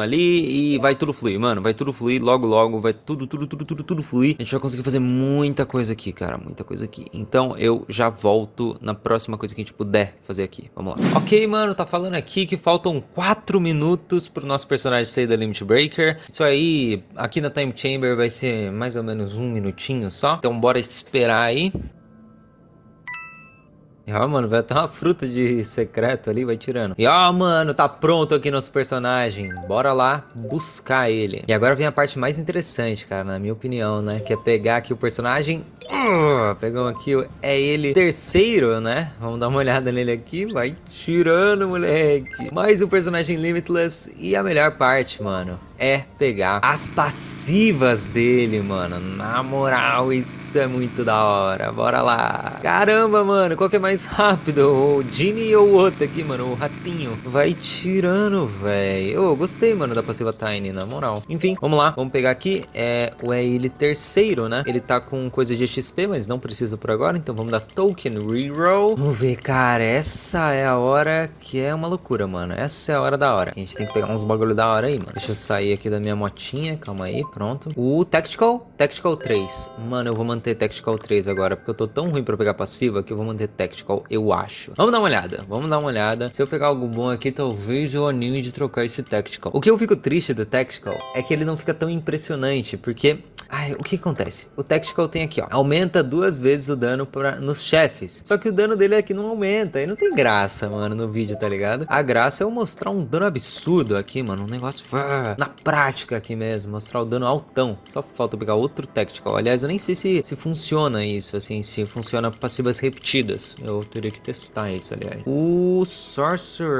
ali e vai tudo fluir, mano, vai tudo fluir logo, logo, vai tudo, tudo, tudo, tudo, tudo fluir. A gente vai conseguir fazer muita coisa aqui, cara, muita coisa aqui. Então eu já volto na próxima coisa que a gente puder fazer aqui, vamos lá. Ok, mano, tá falando aqui que faltam quatro minutos pro nosso personagem sair da Limit Breaker. Isso aí, aqui na Time Chamber vai ser mais ou menos um minutinho só, então bora esperar aí. E ó, mano, vai até uma fruta de secreto ali, vai tirando. E ó, mano, tá pronto aqui nosso personagem. Bora lá buscar ele. E agora vem a parte mais interessante, cara, na minha opinião, né? Que é pegar aqui o personagem. Uh, pegamos aqui, é ele terceiro, né? Vamos dar uma olhada nele aqui. Vai tirando, moleque. Mais um personagem Limitless. E a melhor parte, mano, é pegar as passivas dele, mano. Na moral, isso é muito da hora. Bora lá. Caramba, mano, qual que é mais rápido, o Jimmy ou o outro aqui, mano, o ratinho, vai tirando, velho. Eu gostei, mano, da passiva Tiny, na moral. Enfim, vamos lá, vamos pegar aqui, é o é ele terceiro, né, ele tá com coisa de X P, mas não precisa por agora, então vamos dar token reroll. Vamos ver, cara, essa é a hora que é uma loucura, mano, essa é a hora da hora. A gente tem que pegar uns bagulho da hora aí, mano. Deixa eu sair aqui da minha motinha, calma aí, pronto. O Tactical, Tactical três, mano, eu vou manter Tactical três agora, porque eu tô tão ruim pra pegar passiva que eu vou manter Tactical. Tactical, eu acho. Vamos dar uma olhada, vamos dar uma olhada. Se eu pegar algo bom aqui, talvez eu anime de trocar esse Tactical. O que eu fico triste do Tactical é que ele não fica tão impressionante, porque... Ai, o que acontece? O Tactical tem aqui, ó, aumenta duas vezes o dano pra, nos chefes. Só que o dano dele aqui não aumenta, e não tem graça, mano, no vídeo, tá ligado? A graça é eu mostrar um dano absurdo aqui, mano, um negócio na prática aqui mesmo, mostrar o dano altão. Só falta pegar outro Tactical. Aliás, eu nem sei se, se funciona isso, assim, se funciona passivas repetidas. Eu teria que testar isso, aliás. O Sorcerer...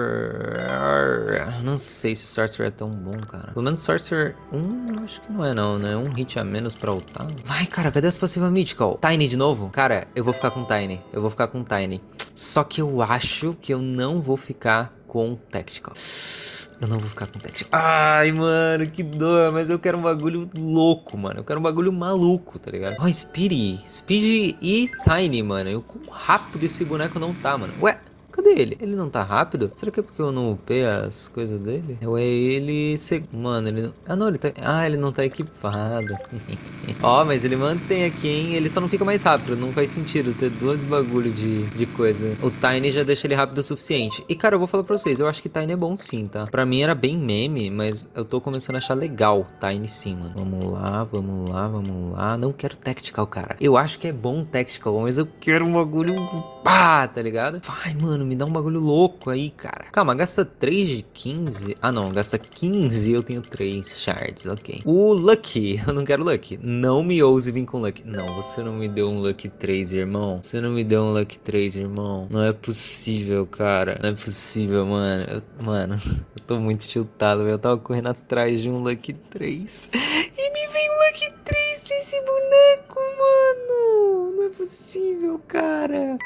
Não sei se Sorcerer é tão bom, cara. Pelo menos Sorcerer um, acho que não é não, né? Um hit a menos pra ultar. Vai, cara, cadê as passivas Mythical? Tiny de novo? Cara, eu vou ficar com Tiny. Eu vou ficar com Tiny. Só que eu acho que eu não vou ficar com Tactical. Eu não vou ficar com Tactical. Ai, mano, que dor. Mas eu quero um bagulho louco, mano. Eu quero um bagulho maluco, tá ligado? Ó, oh, Speedy. Speedy e Tiny, mano. Eu como rápido esse boneco não tá, mano. Ué? Cadê ele? Ele não tá rápido? Será que é porque eu não upei as coisas dele? Ou é ele... Mano, ele não... Ah, não, ele tá... Ah, ele não tá equipado. Ó, oh, mas ele mantém aqui, hein? Ele só não fica mais rápido. Não faz sentido ter duas bagulho de, de coisa. O Tiny já deixa ele rápido o suficiente. E, cara, eu vou falar pra vocês. Eu acho que Tiny é bom sim, tá? Pra mim era bem meme, mas eu tô começando a achar legal Tiny sim, mano. Vamos lá, vamos lá, vamos lá. Não quero Tactical, cara. Eu acho que é bom Tactical, mas eu quero um bagulho... Pá, tá ligado? Vai, mano. Me dá um bagulho louco aí, cara. Calma, gasta três de quinze. Ah, não. Gasta quinze e eu tenho três shards. Ok. O Lucky. Eu não quero Lucky. Não me ouse vir com Lucky. Não, você não me deu um Lucky três, irmão. Você não me deu um Lucky três, irmão. Não é possível, cara. Não é possível, mano. Eu, mano, eu tô muito tiltado, velho. Eu tava correndo atrás de um Lucky três. E me veio um Lucky três desse boneco, mano. Não é possível, cara.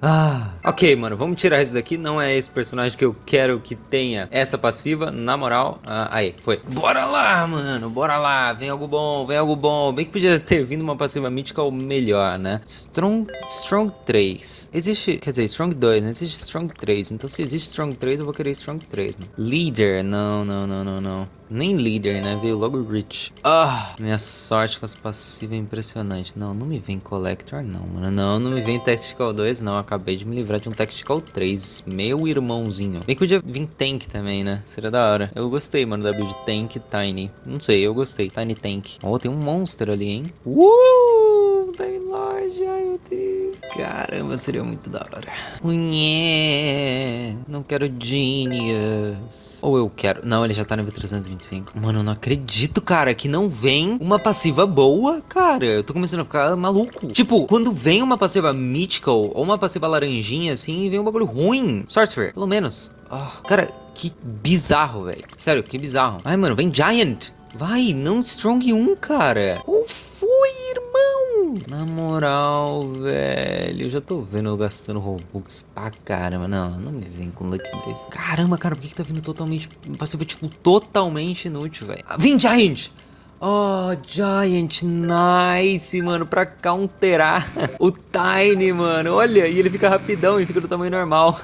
Ah... Ok, mano, vamos tirar isso daqui. Não é esse personagem que eu quero que tenha essa passiva, na moral. Ah, aí, foi. Bora lá, mano, bora lá. Vem algo bom, vem algo bom. Bem que podia ter vindo uma passiva mítica ou melhor, né? Strong, Strong três. Existe, quer dizer, Strong dois, né? Existe Strong três. Então se existe Strong três, eu vou querer Strong três, mano. Leader, não, não, não, não, não. Nem Leader, né? Veio logo Rich. Ah, minha sorte com as passivas é impressionante. Não, não me vem Collector, não, mano. Não, não me vem Tactical dois, não. Acabei de me livrar de um Tactical três, meu irmãozinho. Bem que podia vir Tank também, né? Seria da hora. Eu gostei, mano, da build Tank Tiny. Não sei, eu gostei. Tiny Tank. Oh, tem um monstro ali, hein? Uh! Time Lord, ai meu Deus. Caramba, seria muito da hora. Unhê! Não quero Genius. Ou eu quero... Não, ele já tá nível trezentos e vinte e cinco. Mano, eu não acredito, cara, que não vem uma passiva boa, cara. Eu tô começando a ficar maluco. Tipo, quando vem uma passiva Mythical ou uma passiva laranjinha assim, e vem um bagulho ruim. Sorcerer, pelo menos. Oh, cara, que bizarro, velho. Sério, que bizarro. Ai, mano, vem Giant. Vai, não Strong um, cara. Qual foi, irmão? Na moral, velho, eu já tô vendo eu gastando Robux pra caramba. Não, não me vem com Lucky três. Caramba, cara, por que que tá vindo totalmente... Passivo, tipo, totalmente inútil, velho. Vem Giant. Oh, Giant, nice, mano, pra counterar o Tiny, mano, olha, e ele fica rapidão e fica do tamanho normal.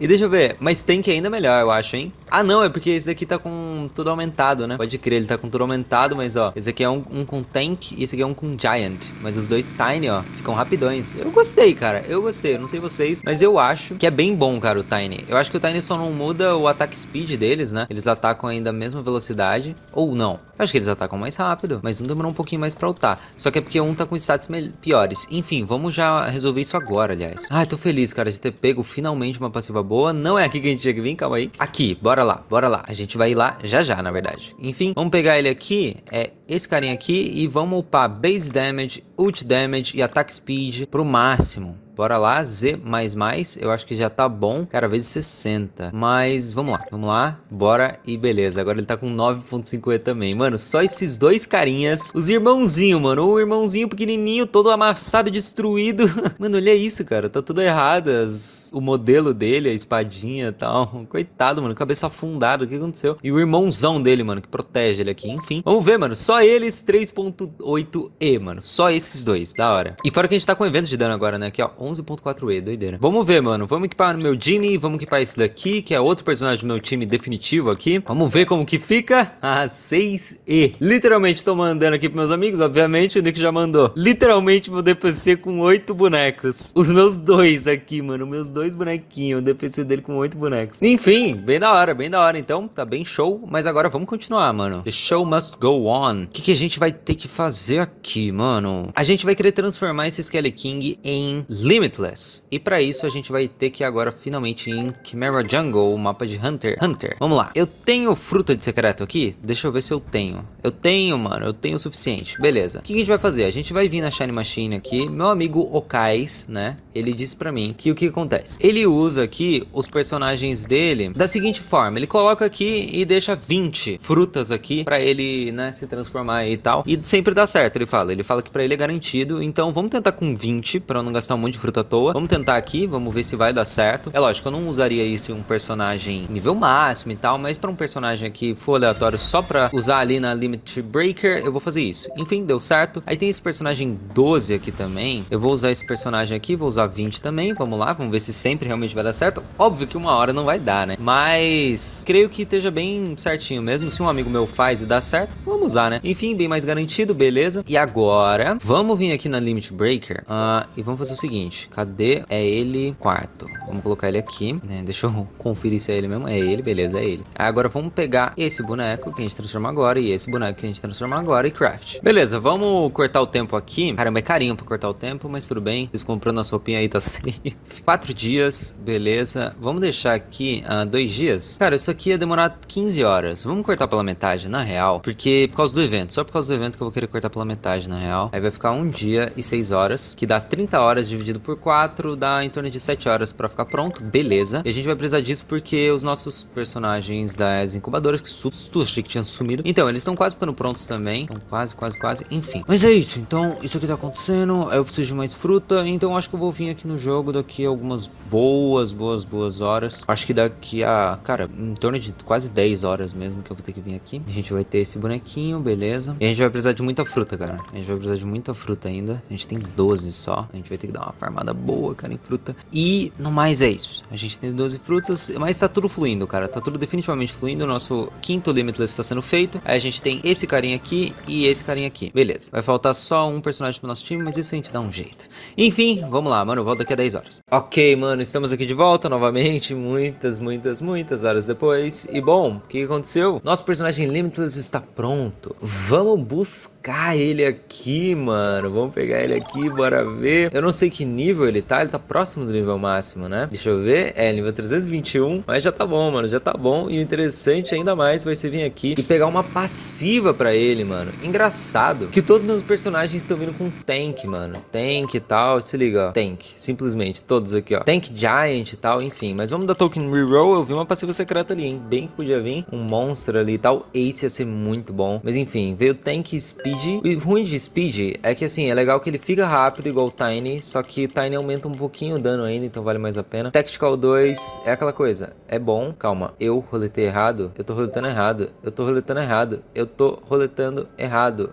E deixa eu ver, mas Tank é ainda melhor, eu acho, hein? Ah, não, é porque esse daqui tá com tudo aumentado, né? Pode crer, ele tá com tudo aumentado, mas, ó, esse aqui é um, um com Tank e esse aqui é um com Giant. Mas os dois Tiny, ó, ficam rapidões. Eu gostei, cara, eu gostei, eu não sei vocês, mas eu acho que é bem bom, cara, o Tiny. Eu acho que o Tiny só não muda o ataque speed deles, né? Eles atacam ainda a mesma velocidade, ou não. Eu acho que eles atacam mais rápido. rápido, mas um demorou um pouquinho mais pra ultar. Só que é porque um tá com status piores. Enfim, vamos já resolver isso agora, aliás. Ai, tô feliz, cara, de ter pego finalmente uma passiva boa. Não é aqui que a gente tinha que vir, calma aí. Aqui, bora lá, bora lá. A gente vai ir lá já já, na verdade. Enfim, vamos pegar ele aqui, é esse carinha aqui, e vamos upar base damage, ult damage e attack speed pro máximo. Bora lá, Z, mais, mais, eu acho que já tá bom, cara, vezes sessenta, mas vamos lá, vamos lá, bora e beleza, agora ele tá com nove ponto cinquenta também, mano, só esses dois carinhas, os irmãozinhos, mano, o irmãozinho pequenininho, todo amassado, destruído, mano, olha isso, cara, tá tudo errado, as... o modelo dele, a espadinha e tal, coitado, mano, cabeça afundada, o que aconteceu? E o irmãozão dele, mano, que protege ele aqui, enfim, vamos ver, mano, só eles, três ponto oito E, mano, só esses dois, da hora, e fora que a gente tá com evento de dano agora, né, aqui, ó, onze ponto quatro E, doideira. Vamos ver, mano. Vamos equipar o meu Jimmy, vamos equipar esse daqui, que é outro personagem do meu time definitivo aqui. Vamos ver como que fica. Ah, seis E. Literalmente tô mandando aqui pros meus amigos, obviamente, o Nick já mandou. Literalmente vou D P C com oito bonecos. Os meus dois aqui, mano, meus dois bonequinhos, o D P C dele com oito bonecos. Enfim, bem da hora, bem da hora, então, tá bem show. Mas agora vamos continuar, mano. The show must go on. O que que a gente vai ter que fazer aqui, mano? A gente vai querer transformar esse Skelly King em Limitless. E pra isso a gente vai ter que agora, finalmente, em Chimera Jungle, o mapa de Hunter. Hunter, vamos lá. Eu tenho fruta de secreto aqui? Deixa eu ver se eu tenho. Eu tenho, mano, eu tenho o suficiente. Beleza. O que que a gente vai fazer? A gente vai vir na Shiny Machine aqui. Meu amigo Okais, né? Ele disse pra mim que o que acontece? Ele usa aqui os personagens dele da seguinte forma. Ele coloca aqui e deixa vinte frutas aqui pra ele, né, se transformar e tal. E sempre dá certo, ele fala. Ele fala que pra ele é garantido. Então vamos tentar com vinte pra não gastar um monte de fruta à toa. Vamos tentar aqui, vamos ver se vai dar certo. É lógico, eu não usaria isso em um personagem nível máximo e tal, mas pra um personagem aqui for aleatório só pra usar ali na Limit Breaker, eu vou fazer isso. Enfim, deu certo. Aí tem esse personagem doze aqui também. Eu vou usar esse personagem aqui, vou usar vinte também. Vamos lá, vamos ver se sempre realmente vai dar certo. Óbvio que uma hora não vai dar, né? Mas creio que esteja bem certinho mesmo. Se um amigo meu faz e dá certo, vamos usar, né? Enfim, bem mais garantido, beleza? E agora, vamos vir aqui na Limit Breaker uh, e vamos fazer o seguinte. Cadê? É ele quarto. Vamos colocar ele aqui, né? Deixa eu conferir se é ele mesmo. É ele, beleza, é ele. Agora vamos pegar esse boneco que a gente transforma agora e esse boneco que a gente transforma agora e craft. Beleza, vamos cortar o tempo aqui. Caramba, é carinho pra cortar o tempo, mas tudo bem. Eles comprando a roupinha aí, tá safe. Quatro dias, beleza. Vamos deixar aqui uh, dois dias. Cara, isso aqui ia demorar quinze horas. Vamos cortar pela metade, na real. Porque, por causa do evento. Só por causa do evento que eu vou querer cortar pela metade, na real. Aí vai ficar um dia e seis horas. Que dá trinta horas dividido por quatro. Dá em torno de sete horas pra ficar pronto. Beleza. E a gente vai precisar disso porque os nossos personagens das incubadoras, que susto, achei que tinham sumido. Então, eles estão quase ficando prontos também. Então, quase, quase, quase. Enfim. Mas é isso. Então, isso aqui tá acontecendo. Eu preciso de mais fruta. Então, acho que eu vou vir aqui no jogo daqui a algumas boas, boas, boas horas. Acho que daqui a, cara, em torno de quase dez horas mesmo que eu vou ter que vir aqui. A gente vai ter esse bonequinho, beleza. E a gente vai precisar de muita fruta, cara. A gente vai precisar de muita fruta ainda. A gente tem doze só. A gente vai ter que dar uma farmada boa, cara, em fruta. E no mais é isso. A gente tem doze frutas, mas tá tudo fluindo, cara. Tá tudo definitivamente fluindo. O nosso quinto Limitless tá sendo feito. Aí a gente tem esse carinha aqui e esse carinha aqui. Beleza. Vai faltar só um personagem pro nosso time, mas isso a gente dá um jeito. Enfim, vamos lá, mano. Eu volto daqui a dez horas. Ok, mano. Estamos aqui de volta novamente. Muitas, muitas, muitas horas depois. E bom, o que aconteceu? Nosso personagem Limitless está pronto. Vamos buscar ele aqui, mano. Vamos pegar ele aqui, bora ver. Eu não sei que nível ele tá. Ele tá próximo do nível máximo, né? Deixa eu ver. É, nível trezentos e vinte e um. Mas já tá bom, mano. Já tá bom. E o interessante ainda mais vai ser vir aqui e pegar uma passiva pra ele, mano. Engraçado que todos os meus personagens estão vindo com Tank, mano. Tank e tal. Se liga, ó. Tank. Simplesmente. Todos aqui, ó. Tank, Giant e tal. Enfim. Mas vamos dar token reroll. Eu vi uma passiva secreta ali, hein? Bem que podia vir. Um monstro ali e tal. Ace ia ser muito bom. Mas enfim. Veio Tank e Speedy. O ruim de Speedy é que, assim, é legal que ele fica rápido igual o Tiny. Só que Tiny aumenta um pouquinho o dano ainda. Então vale mais a pena. Tactical dois. É aquela coisa. É bom. Calma. Eu roletei errado. Eu tô roletando errado. Eu tô roletando errado. Eu tô roletando errado.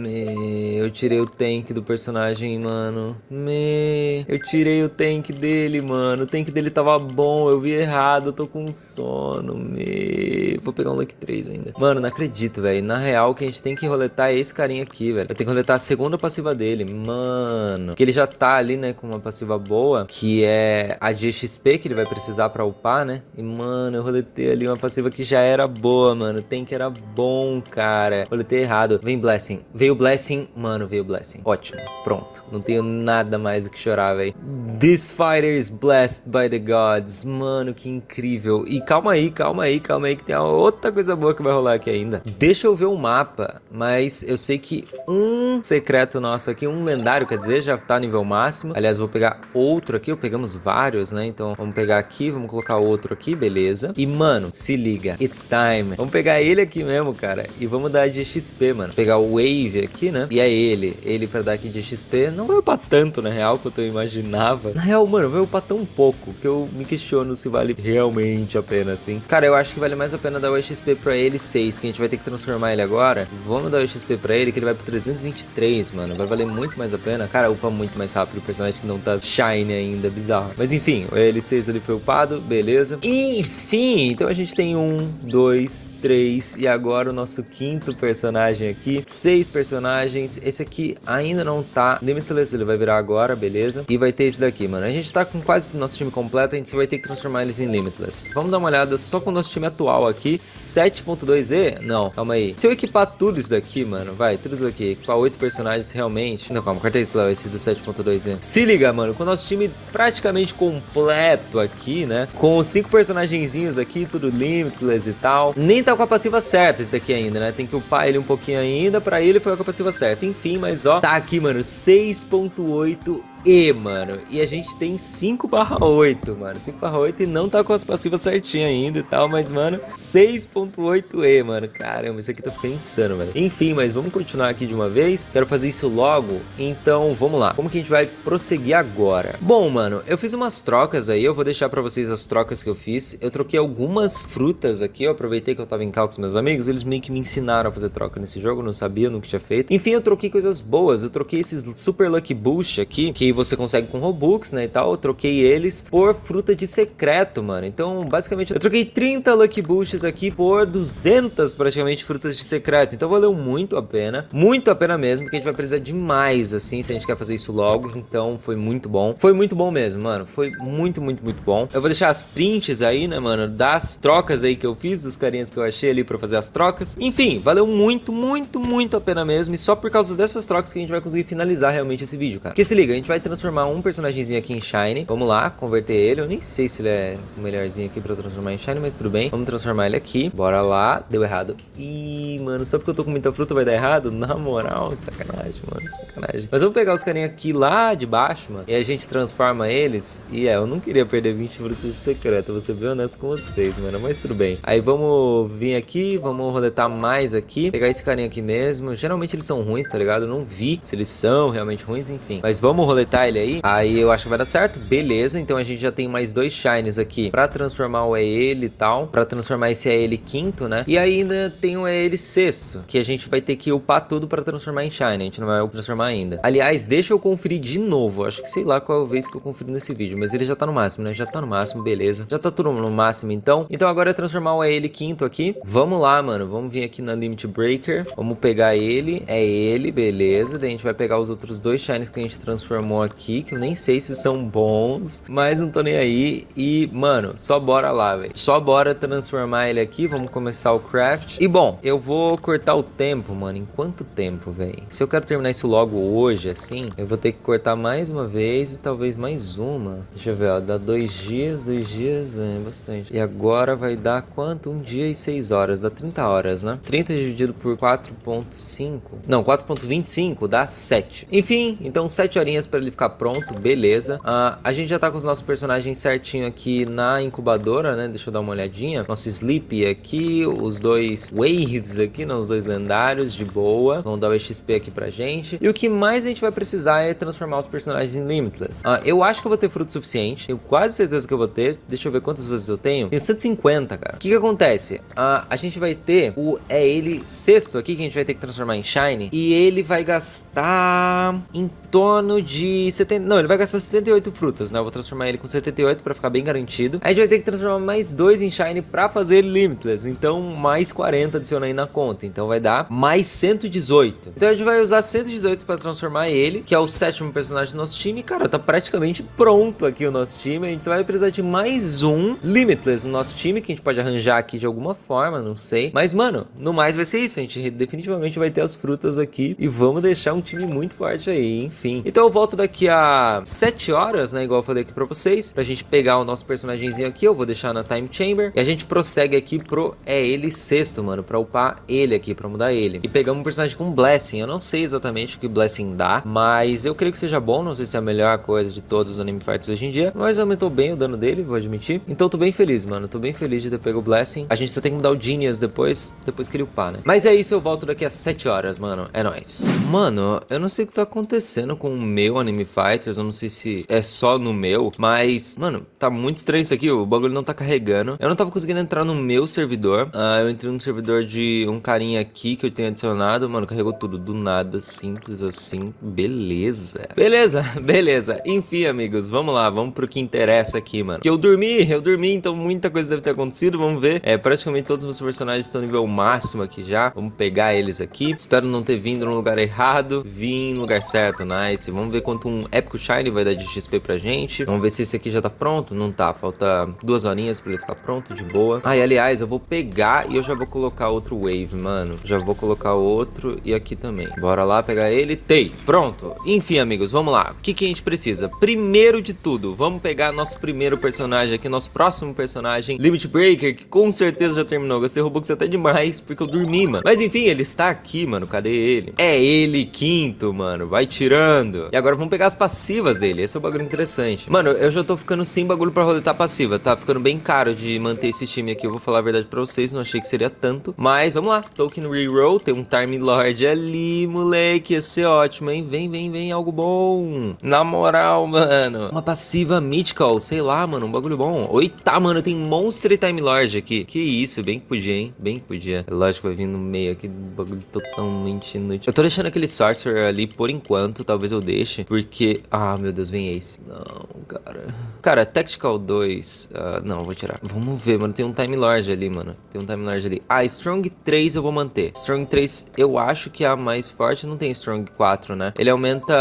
Me... Eu tirei o Tank do personagem, mano. Me... Eu tirei o Tank dele, mano. O Tank dele tava bom. Eu vi errado. Eu tô com sono. Me... Vou pegar um Lucky três ainda. Mano, não acredito, velho. Na real, que a gente tem que roletar esse carinha aqui, velho. Eu tenho que roletar a segunda passiva dele. Mano. Porque ele já tá ali, né, com uma passiva boa, que é a de X P que ele vai precisar pra upar, né? E, mano, eu roletei ali uma passiva que já era boa, mano. O Tank era bom, cara. Roletei errado. Vem Blessing. Veio Blessing. Mano, veio Blessing. Ótimo. Pronto. Não tenho nada mais do que chorar, velho. This fighter is blessed by the gods. Mano, que incrível. E calma aí, calma aí, calma aí, que tem outra coisa boa que vai rolar aqui ainda. Deixa eu ver o mapa, mas eu sei que um secreto nosso aqui, um lendário, quer dizer, já tá nível máximo. Aliás, vou pegar outro aqui. Eu pegamos vários, né? Então, vamos pegar aqui, vamos colocar outro aqui, beleza. E, mano, se liga. It's time. Vamos pegar ele aqui mesmo, cara. E vamos dar de X P, mano. Vou pegar o Wave aqui, né? E aí ele, ele pra dar de X P, não veio pra tanto, na real, quanto eu imaginava. Na real, mano, veio pra tão pouco, que eu me questiono se vale realmente a pena, assim. Cara, eu acho que vale mais a pena dar o X P pra ele seis, que a gente vai ter que transformar ele agora. Vamos dar o X P pra ele, que ele vai pro trezentos e vinte e três, mano. Vai valer muito mais a pena. Cara, upa muito mais rápido o personagem que não tá shiny ainda, bizarro. Mas enfim, o L seis ali foi upado, beleza. Enfim, então a gente tem um, dois, três, e agora o nosso quinto personagem aqui. Seis personagens, esse aqui ainda não tá Limitless, ele vai virar agora, beleza. E vai ter esse daqui, mano. A gente tá com quase o nosso time completo, a gente vai ter que transformar eles em Limitless. Vamos dar uma olhada só com o nosso time atual aqui, sete ponto dois E? Não, calma aí. Se eu equipar tudo isso daqui, mano, vai, tudo isso daqui, equipar oito personagens realmente... Não, calma, corta isso lá, esse do sete ponto dois E. Se liga, mano, com o nosso time praticamente completo aqui, né? Com os cinco personagenzinhos aqui, tudo Limitless e tal. Nem tá com a passiva certa esse daqui ainda, né? Tem que upar ele um pouquinho ainda, pra ele foi com a passiva certa. Enfim, mas ó, tá aqui, mano, seis ponto oito E, mano, e a gente tem cinco barra oito, mano, cinco barra oito e não tá com as passivas certinhas ainda e tal, mas, mano, seis ponto oito E, mano, caramba, isso aqui tá ficando insano, velho. Enfim, mas vamos continuar aqui de uma vez, quero fazer isso logo, então vamos lá. Como que a gente vai prosseguir agora? Bom, mano, eu fiz umas trocas aí, eu vou deixar pra vocês as trocas que eu fiz, eu troquei algumas frutas aqui, eu aproveitei que eu tava em cal com os meus amigos, eles meio que me ensinaram a fazer troca nesse jogo, eu não sabia, eu nunca tinha feito. Enfim, eu troquei coisas boas, eu troquei esses Super Lucky Boost aqui, que você consegue com Robux, né, e tal. Eu troquei eles por fruta de secreto, mano. Então, basicamente, eu troquei trinta Lucky Boosts aqui por duzentas, praticamente, frutas de secreto. Então, valeu muito a pena. Muito a pena mesmo, porque a gente vai precisar demais, assim, se a gente quer fazer isso logo. Então, foi muito bom. Foi muito bom mesmo, mano. Foi muito, muito, muito bom. Eu vou deixar as prints aí, né, mano, das trocas aí que eu fiz, dos carinhas que eu achei ali pra fazer as trocas. Enfim, valeu muito, muito, muito a pena mesmo. E só por causa dessas trocas que a gente vai conseguir finalizar realmente esse vídeo, cara. Porque se liga, a gente vai transformar um personagemzinho aqui em Shiny. Vamos lá, converter ele. Eu nem sei se ele é o melhorzinho aqui pra transformar em Shiny, mas tudo bem. Vamos transformar ele aqui. Bora lá. Deu errado. Ih, mano, só porque eu tô com muita fruta vai dar errado? Na moral, sacanagem, mano, sacanagem. Mas vamos pegar os carinha aqui lá de baixo, mano, e a gente transforma eles. E é, eu não queria perder vinte frutas de secreto, vou ser bem honesto com vocês, mano, mas tudo bem. Aí vamos vir aqui, vamos roletar mais aqui, pegar esse carinha aqui mesmo. Geralmente eles são ruins, tá ligado? Eu não vi se eles são realmente ruins, enfim. Mas vamos roletar ele aí, aí eu acho que vai dar certo, beleza. Então a gente já tem mais dois Shines aqui pra transformar o E L e tal, pra transformar esse E L quinto, né, e ainda tem o E L sexto, que a gente vai ter que upar tudo pra transformar em Shine, a gente não vai transformar ainda. Aliás, deixa eu conferir de novo, acho que sei lá qual vez que eu confiro nesse vídeo, mas ele já tá no máximo, né, já tá no máximo, beleza, já tá tudo no máximo então. Então agora é transformar o E L quinto aqui, vamos lá, mano, vamos vir aqui na Limit Breaker, vamos pegar ele, é ele, beleza, daí a gente vai pegar os outros dois Shines que a gente transformou aqui, que eu nem sei se são bons, mas não tô nem aí. E, mano, só bora lá, velho. Só bora transformar ele aqui. Vamos começar o craft. E, bom, eu vou cortar o tempo, mano. Em quanto tempo, velho? Se eu quero terminar isso logo hoje, assim, eu vou ter que cortar mais uma vez e talvez mais uma. Deixa eu ver, ó. Dá dois dias, dois dias, é bastante. E agora vai dar quanto? Um dia e seis horas. Dá trinta horas, né? trinta dividido por quatro ponto cinco. Não, quatro ponto vinte e cinco dá sete. Enfim, então sete horinhas pra ele ficar pronto, beleza. Uh, a gente já tá com os nossos personagens certinho aqui na incubadora, né? Deixa eu dar uma olhadinha. Nosso Sleep aqui, os dois Waves aqui, né? Os dois lendários, de boa. Vamos dar o X P aqui pra gente. E o que mais a gente vai precisar é transformar os personagens em Limitless. Uh, eu acho que eu vou ter fruto suficiente. Tenho quase certeza que eu vou ter. Deixa eu ver quantas frutas eu tenho. Tenho cento e cinquenta, cara. O que que acontece? Uh, a gente vai ter o é ele sexto aqui, que a gente vai ter que transformar em Shiny. E ele vai gastar em torno de setenta, não, ele vai gastar setenta e oito frutas, né? Eu vou transformar ele com setenta e oito pra ficar bem garantido. Aí a gente vai ter que transformar mais dois em Shiny pra fazer Limitless. Então, mais quarenta adiciona aí na conta. Então, vai dar mais cento e dezoito. Então, a gente vai usar cento e dezoito pra transformar ele, que é o sétimo personagem do nosso time. Cara, tá praticamente pronto aqui o nosso time. A gente só vai precisar de mais um Limitless no nosso time, que a gente pode arranjar aqui de alguma forma, não sei. Mas, mano, no mais vai ser isso. A gente definitivamente vai ter as frutas aqui e vamos deixar um time muito forte aí, enfim. Então, eu volto daqui daqui a sete horas, né, igual eu falei aqui pra vocês, pra gente pegar o nosso personagemzinho aqui. Eu vou deixar na Time Chamber e a gente prossegue aqui pro... é ele sexto, mano, pra upar ele aqui, pra mudar ele. E pegamos um personagem com Blessing. Eu não sei exatamente o que Blessing dá, mas eu creio que seja bom. Não sei se é a melhor coisa de todos os Anime Fighters hoje em dia, mas aumentou bem o dano dele, vou admitir. Então tô bem feliz, mano, tô bem feliz de ter pego o Blessing. A gente só tem que mudar o Genius depois, depois que ele upar, né? Mas é isso, eu volto daqui a sete horas, mano, é nóis. Mano, eu não sei o que tá acontecendo com o meu Anime Fighters, eu não sei se é só no meu, mas, mano, tá muito estranho isso aqui, o bagulho não tá carregando. Eu não tava conseguindo entrar no meu servidor, uh, eu entrei no servidor de um carinha aqui que eu tenho adicionado, mano, carregou tudo, do nada, simples assim, beleza. Beleza, beleza, enfim, amigos, vamos lá, vamos pro que interessa aqui, mano. Que eu dormi, eu dormi, então muita coisa deve ter acontecido, vamos ver. É, praticamente todos os meus personagens estão no nível máximo aqui já, vamos pegar eles aqui. Espero não ter vindo no lugar errado, vim no lugar certo, nice. Vamos ver quanto um épico Shiny vai dar de X P pra gente. Vamos ver se esse aqui já tá pronto, não tá, falta duas horinhas pra ele ficar pronto, de boa. Ah, e aliás, eu vou pegar e eu já vou colocar outro Wave, mano. Já vou colocar outro e aqui também. Bora lá pegar ele, tei, pronto. Enfim, amigos, vamos lá. O que que a gente precisa? Primeiro de tudo, vamos pegar nosso primeiro personagem aqui, nosso próximo personagem, Limit Breaker, que com certeza já terminou. Gastei Robux até demais, porque eu dormi, mano. Mas enfim, ele está aqui, mano, cadê ele? É ele quinto, mano, vai tirando. E agora vamos pegar as passivas dele, esse é o bagulho interessante. Mano, eu já tô ficando sem bagulho pra roletar passiva, tá ficando bem caro de manter esse time aqui, eu vou falar a verdade pra vocês, não achei que seria tanto. Mas vamos lá, token reroll, tem um Time Lord ali, moleque, ia ser ótimo, hein? Vem, vem, vem, algo bom. Na moral, mano, uma passiva Mythical, sei lá, mano, um bagulho bom. Oita, mano, tem Monster e Time Lord aqui. Que isso, bem que podia, hein? Bem que podia. É lógico que vai vir no meio aqui, bagulho totalmente inútil. Eu tô deixando aquele Sorcerer ali por enquanto, talvez eu deixe, porque... Ah, meu Deus, vem Ace. Não, cara. Cara, Tactical dois... Uh, não, vou tirar. Vamos ver, mano, tem um Time Lord ali, mano. Tem um Time Lord ali. Ah, Strong três eu vou manter. Strong três eu acho que é a mais forte, não tem Strong quatro, né? Ele aumenta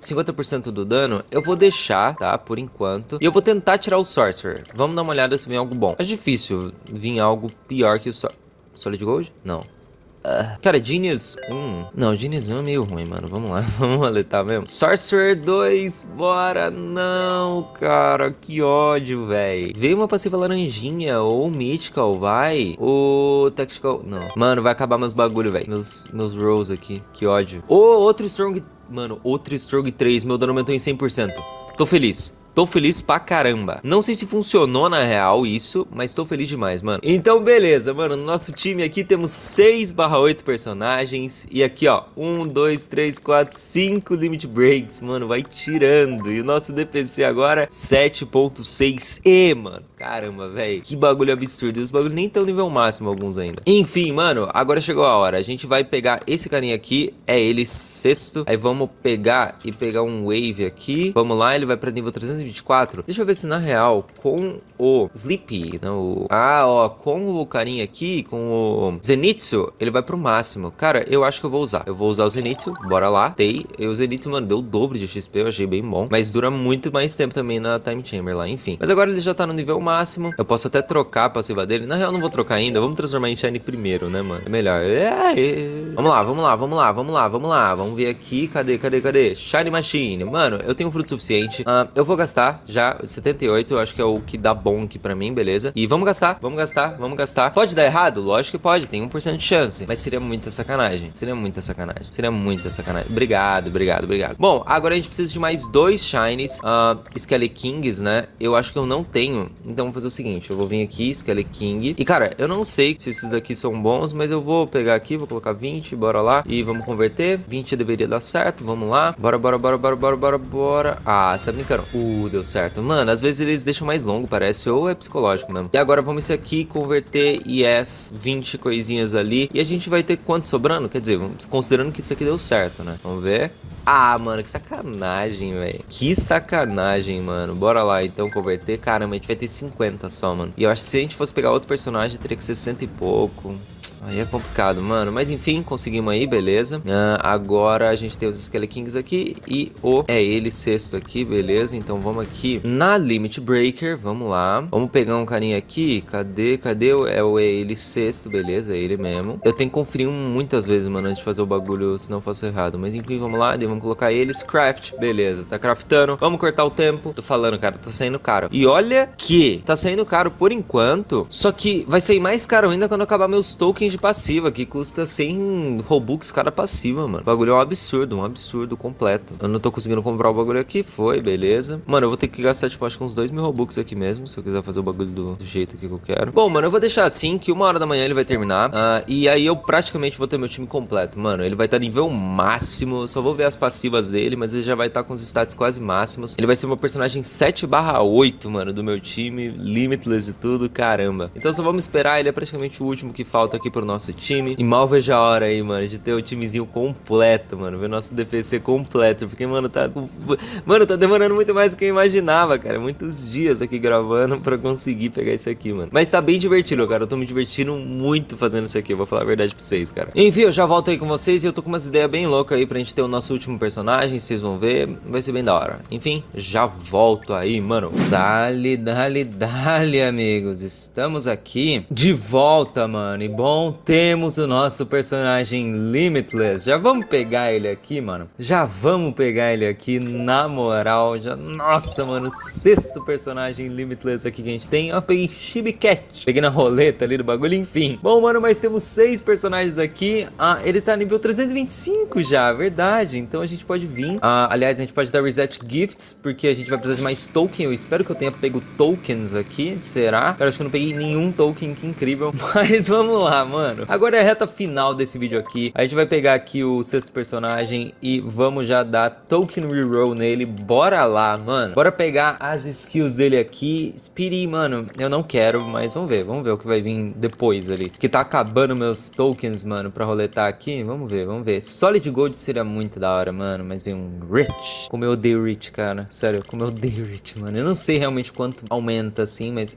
cinquenta por cento do dano. Eu vou deixar, tá? Por enquanto. E eu vou tentar tirar o Sorcerer. Vamos dar uma olhada se vem algo bom. É difícil vir algo pior que o so Solid Gold? Não. Uh, cara, Genius um. Não, Genius um é meio ruim, mano. Vamos lá, vamos roletar mesmo. Sorcerer dois, bora. Não, cara, que ódio, velho. Veio uma passiva laranjinha ou Mythical, vai. Ou Tactical, não. Mano, vai acabar meus bagulho, velho. Meus, meus rolls aqui, que ódio. Ô, oh, outro Strong. Mano, outro Strong três. Meu dano aumentou em cem por cento. Tô feliz. Tô feliz pra caramba. Não sei se funcionou na real isso, mas tô feliz demais, mano. Então, beleza, mano. No nosso time aqui temos seis barra oito personagens. E aqui, ó, um, dois, três, quatro, cinco Limit Breaks, mano. Vai tirando. E o nosso D P C agora, sete ponto seis E, mano. Caramba, velho. Que bagulho absurdo. E os bagulhos nem estão nível máximo, alguns ainda. Enfim, mano, agora chegou a hora. A gente vai pegar esse carinha aqui. É ele, sexto. Aí vamos pegar e pegar um Wave aqui. Vamos lá, ele vai pra nível trezentos e vinte e quatro. Deixa eu ver se na real com o Sleepy, não, o... Ah, ó, com o carinha aqui, com o Zenitsu, ele vai pro máximo. Cara, eu acho que eu vou usar. Eu vou usar o Zenitsu, bora lá. Tei, e o Zenitsu, mano, deu o dobro de X P, eu achei bem bom. Mas dura muito mais tempo também na Time Chamber lá, enfim. Mas agora ele já tá no nível máximo. Eu posso até trocar a passiva dele. Na real, não vou trocar ainda. Vamos transformar em Shiny primeiro, né, mano? É melhor. É, é... Vamos lá, vamos lá, vamos lá, vamos lá, vamos lá. Vamos ver aqui. Cadê, cadê, cadê? Shiny Machine. Mano, eu tenho fruto suficiente. Ah, eu vou gastar já setenta e oito, eu acho que é o que dá bom aqui pra mim, beleza? E vamos gastar, vamos gastar, vamos gastar. Pode dar errado? Lógico que pode, tem um por cento de chance. Mas seria muita sacanagem, seria muita sacanagem, seria muita sacanagem. Obrigado, obrigado, obrigado. Bom, agora a gente precisa de mais dois Shinies, uh, Skelly Kings, né? Eu acho que eu não tenho, então vou fazer o seguinte, eu vou vir aqui, Skelly King. E cara, eu não sei se esses daqui são bons, mas eu vou pegar aqui, vou colocar vinte, bora lá. E vamos converter, vinte deveria dar certo, vamos lá. Bora, bora, bora, bora, bora, bora, bora. Ah, você tá brincando. Uh, deu certo. Mano, às vezes eles deixam mais longo, parece. Ou é psicológico mesmo. E agora vamos esse aqui, converter, yes, vinte coisinhas ali. E a gente vai ter quanto sobrando? Quer dizer, vamos, considerando que isso aqui deu certo, né? Vamos ver. Ah, mano, que sacanagem, velho. Que sacanagem, mano. Bora lá, então, converter. Caramba, a gente vai ter cinquenta só, mano. E eu acho que se a gente fosse pegar outro personagem, teria que ser sessenta e pouco. Aí é complicado, mano. Mas enfim, conseguimos aí, beleza. Uh, agora a gente tem os Skelekings aqui e o... É ele, sexto aqui, beleza. Então vamos aqui na Limit Breaker, vamos lá. Vamos pegar um carinha aqui. Cadê? Cadê? É o é ele, sexto, beleza. É ele mesmo. Eu tenho que conferir muitas vezes, mano, antes de fazer o bagulho, se não faço errado. Mas enfim, vamos lá. Daí vamos colocar eles. Craft, beleza. Tá craftando. Vamos cortar o tempo. Tô falando, cara, tá saindo caro. E olha que tá saindo caro por enquanto. Só que vai sair mais caro ainda quando acabar meus tokens de passiva, que custa cem Robux cada passiva, mano. O bagulho é um absurdo, um absurdo completo. Eu não tô conseguindo comprar o bagulho aqui. Foi, beleza. Mano, eu vou ter que gastar, tipo, acho que uns dois mil Robux aqui mesmo, se eu quiser fazer o bagulho do, do jeito que eu quero. Bom, mano, eu vou deixar assim, que uma hora da manhã ele vai terminar. Uh, e aí eu praticamente vou ter meu time completo. Mano, ele vai estar tá nível máximo. Só vou ver as passivas dele, mas ele já vai estar tá com os stats quase máximos. Ele vai ser uma personagem sete barra oito, mano, do meu time. Limitless e tudo, caramba. Então só vamos esperar. Ele é praticamente o último que falta aqui pro nosso time. E mal vejo a hora aí, mano, de ter o timezinho completo, mano. Ver nosso D P C completo. Porque, mano, tá... Mano, tá demorando muito mais do que eu imaginava, cara. Muitos dias aqui gravando pra conseguir pegar isso aqui, mano. Mas tá bem divertido, cara. Eu tô me divertindo muito fazendo isso aqui. Eu vou falar a verdade pra vocês, cara. Enfim, eu já volto aí com vocês e eu tô com umas ideias bem loucas aí pra gente ter o nosso último personagem. Vocês vão ver. Vai ser bem da hora. Enfim, já volto aí, mano. Dale, dale, dale, amigos. Estamos aqui de volta, mano. E bom, temos o nosso personagem Limitless. Já vamos pegar ele aqui, mano. Já vamos pegar ele aqui, na moral. Já... Nossa, mano. Sexto personagem Limitless aqui que a gente tem. Ó, peguei Chibicat. Peguei na roleta ali do bagulho, enfim. Bom, mano, mas temos seis personagens aqui. Ah, ele tá nível trezentos e vinte e cinco já, verdade. Então a gente pode vir. Ah, aliás, a gente pode dar reset gifts, porque a gente vai precisar de mais token. Eu espero que eu tenha pego tokens aqui. Será? Cara, acho que eu não peguei nenhum token, que incrível. Mas vamos lá, mano. Agora é a reta final desse vídeo aqui. A gente vai pegar aqui o sexto personagem e vamos já dar token reroll nele. Bora lá, mano. Bora pegar as skills dele aqui. Speedy, mano, eu não quero, mas vamos ver. Vamos ver o que vai vir depois ali. Porque tá acabando meus tokens, mano, pra roletar aqui. Vamos ver, vamos ver. Solid Gold seria muito da hora, mano, mas vem um Rich. Como eu odeio Rich, cara. Sério, como eu odeio Rich, mano. Eu não sei realmente quanto aumenta, assim, mas...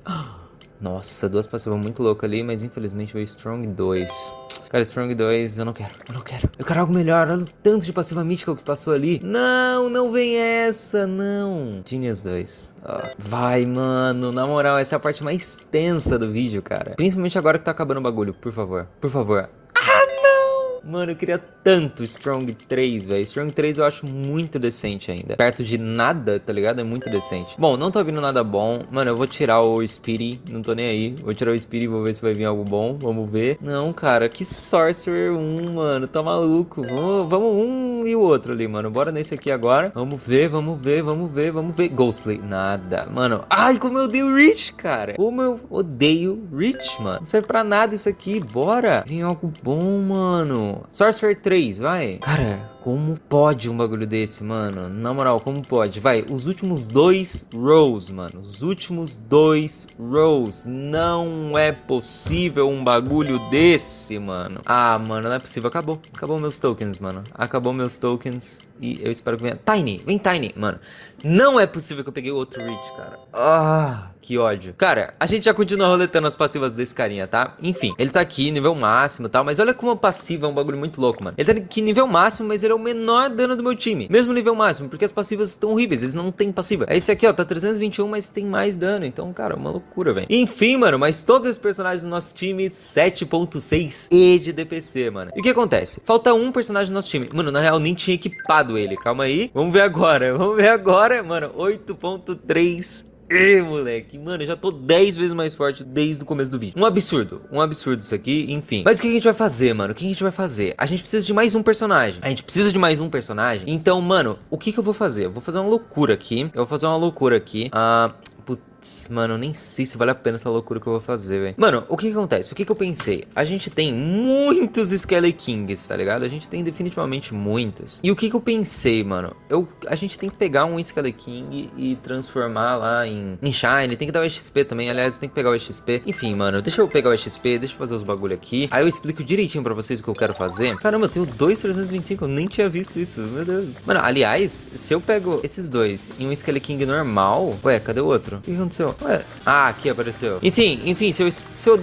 Nossa, duas passivas muito loucas ali, mas infelizmente veio Strong dois. Cara, Strong dois, eu não quero, eu não quero. Eu quero algo melhor, olha o tanto de passiva mítica que passou ali. Não, não vem essa, não. Genius dois. Ó. Vai, mano, na moral, essa é a parte mais tensa do vídeo, cara. Principalmente agora que tá acabando o bagulho, por favor, por favor. Ah, não! Mano, eu queria tanto Strong três, velho. Strong três eu acho muito decente ainda. Perto de nada, tá ligado? É muito decente. Bom, não tá vindo nada bom. Mano, eu vou tirar o Speedy. Não tô nem aí. Vou tirar o Speedy, vou ver se vai vir algo bom. Vamos ver. Não, cara. Que Sorcerer um, mano. Tá maluco. Vamos, vamos um e o outro ali, mano. Bora nesse aqui agora. Vamos ver, vamos ver, vamos ver, vamos ver. Ghostly. Nada. Mano. Ai, como eu odeio Rich, cara. Como eu odeio Rich, mano. Não serve pra nada isso aqui. Bora. Vem algo bom, mano. Sorcerer três. Vai. Cara, como pode um bagulho desse, mano? Na moral, como pode? Vai, os últimos dois rolls, mano. Os últimos dois rolls. Não é possível um bagulho desse, mano. Ah, mano, não é possível. Acabou. Acabou meus tokens, mano. Acabou meus tokens. E eu espero que venha... Tiny, vem Tiny, mano. Não é possível que eu peguei outro Rich, cara. Ah... Que ódio. Cara, a gente já continua roletando as passivas desse carinha, tá? Enfim, ele tá aqui, nível máximo e tal. Mas olha como a passiva é um bagulho muito louco, mano. Ele tá aqui nível máximo, mas ele é o menor dano do meu time. Mesmo nível máximo, porque as passivas estão horríveis. Eles não têm passiva. É esse aqui, ó. Tá trezentos e vinte e um, mas tem mais dano. Então, cara, é uma loucura, velho. Enfim, mano, mas todos esses personagens do nosso time, sete ponto seis E de D P C, mano. E o que acontece? Falta um personagem do nosso time. Mano, na real, nem tinha equipado ele. Calma aí. Vamos ver agora. Vamos ver agora, mano. oito ponto três E. Ei, moleque, mano, eu já tô dez vezes mais forte desde o começo do vídeo. Um absurdo, um absurdo isso aqui, enfim. Mas o que a gente vai fazer, mano? O que a gente vai fazer? A gente precisa de mais um personagem. A gente precisa de mais um personagem. Então, mano, o que que eu vou fazer? Eu vou fazer uma loucura aqui. Eu vou fazer uma loucura aqui. Ah... Putz, mano, eu nem sei se vale a pena essa loucura que eu vou fazer, velho. Mano, o que que acontece? O que que eu pensei? A gente tem muitos Skelekings, tá ligado? A gente tem definitivamente muitos. E o que que eu pensei, mano? Eu, a gente tem que pegar um Skeleking e transformar lá em, em Shiny. Tem que dar o X P também. Aliás, tem que pegar o X P. Enfim, mano, deixa eu pegar o X P. Deixa eu fazer os bagulho aqui. Aí eu explico direitinho pra vocês o que eu quero fazer. Caramba, eu tenho dois trezentos e vinte e cinco. Eu nem tinha visto isso. Meu Deus. Mano, aliás, se eu pego esses dois em um Skeleking normal... Ué, cadê o outro? O que que aconteceu? aconteceu? Ué. Ah, aqui apareceu. Enfim, enfim, se eu, se eu,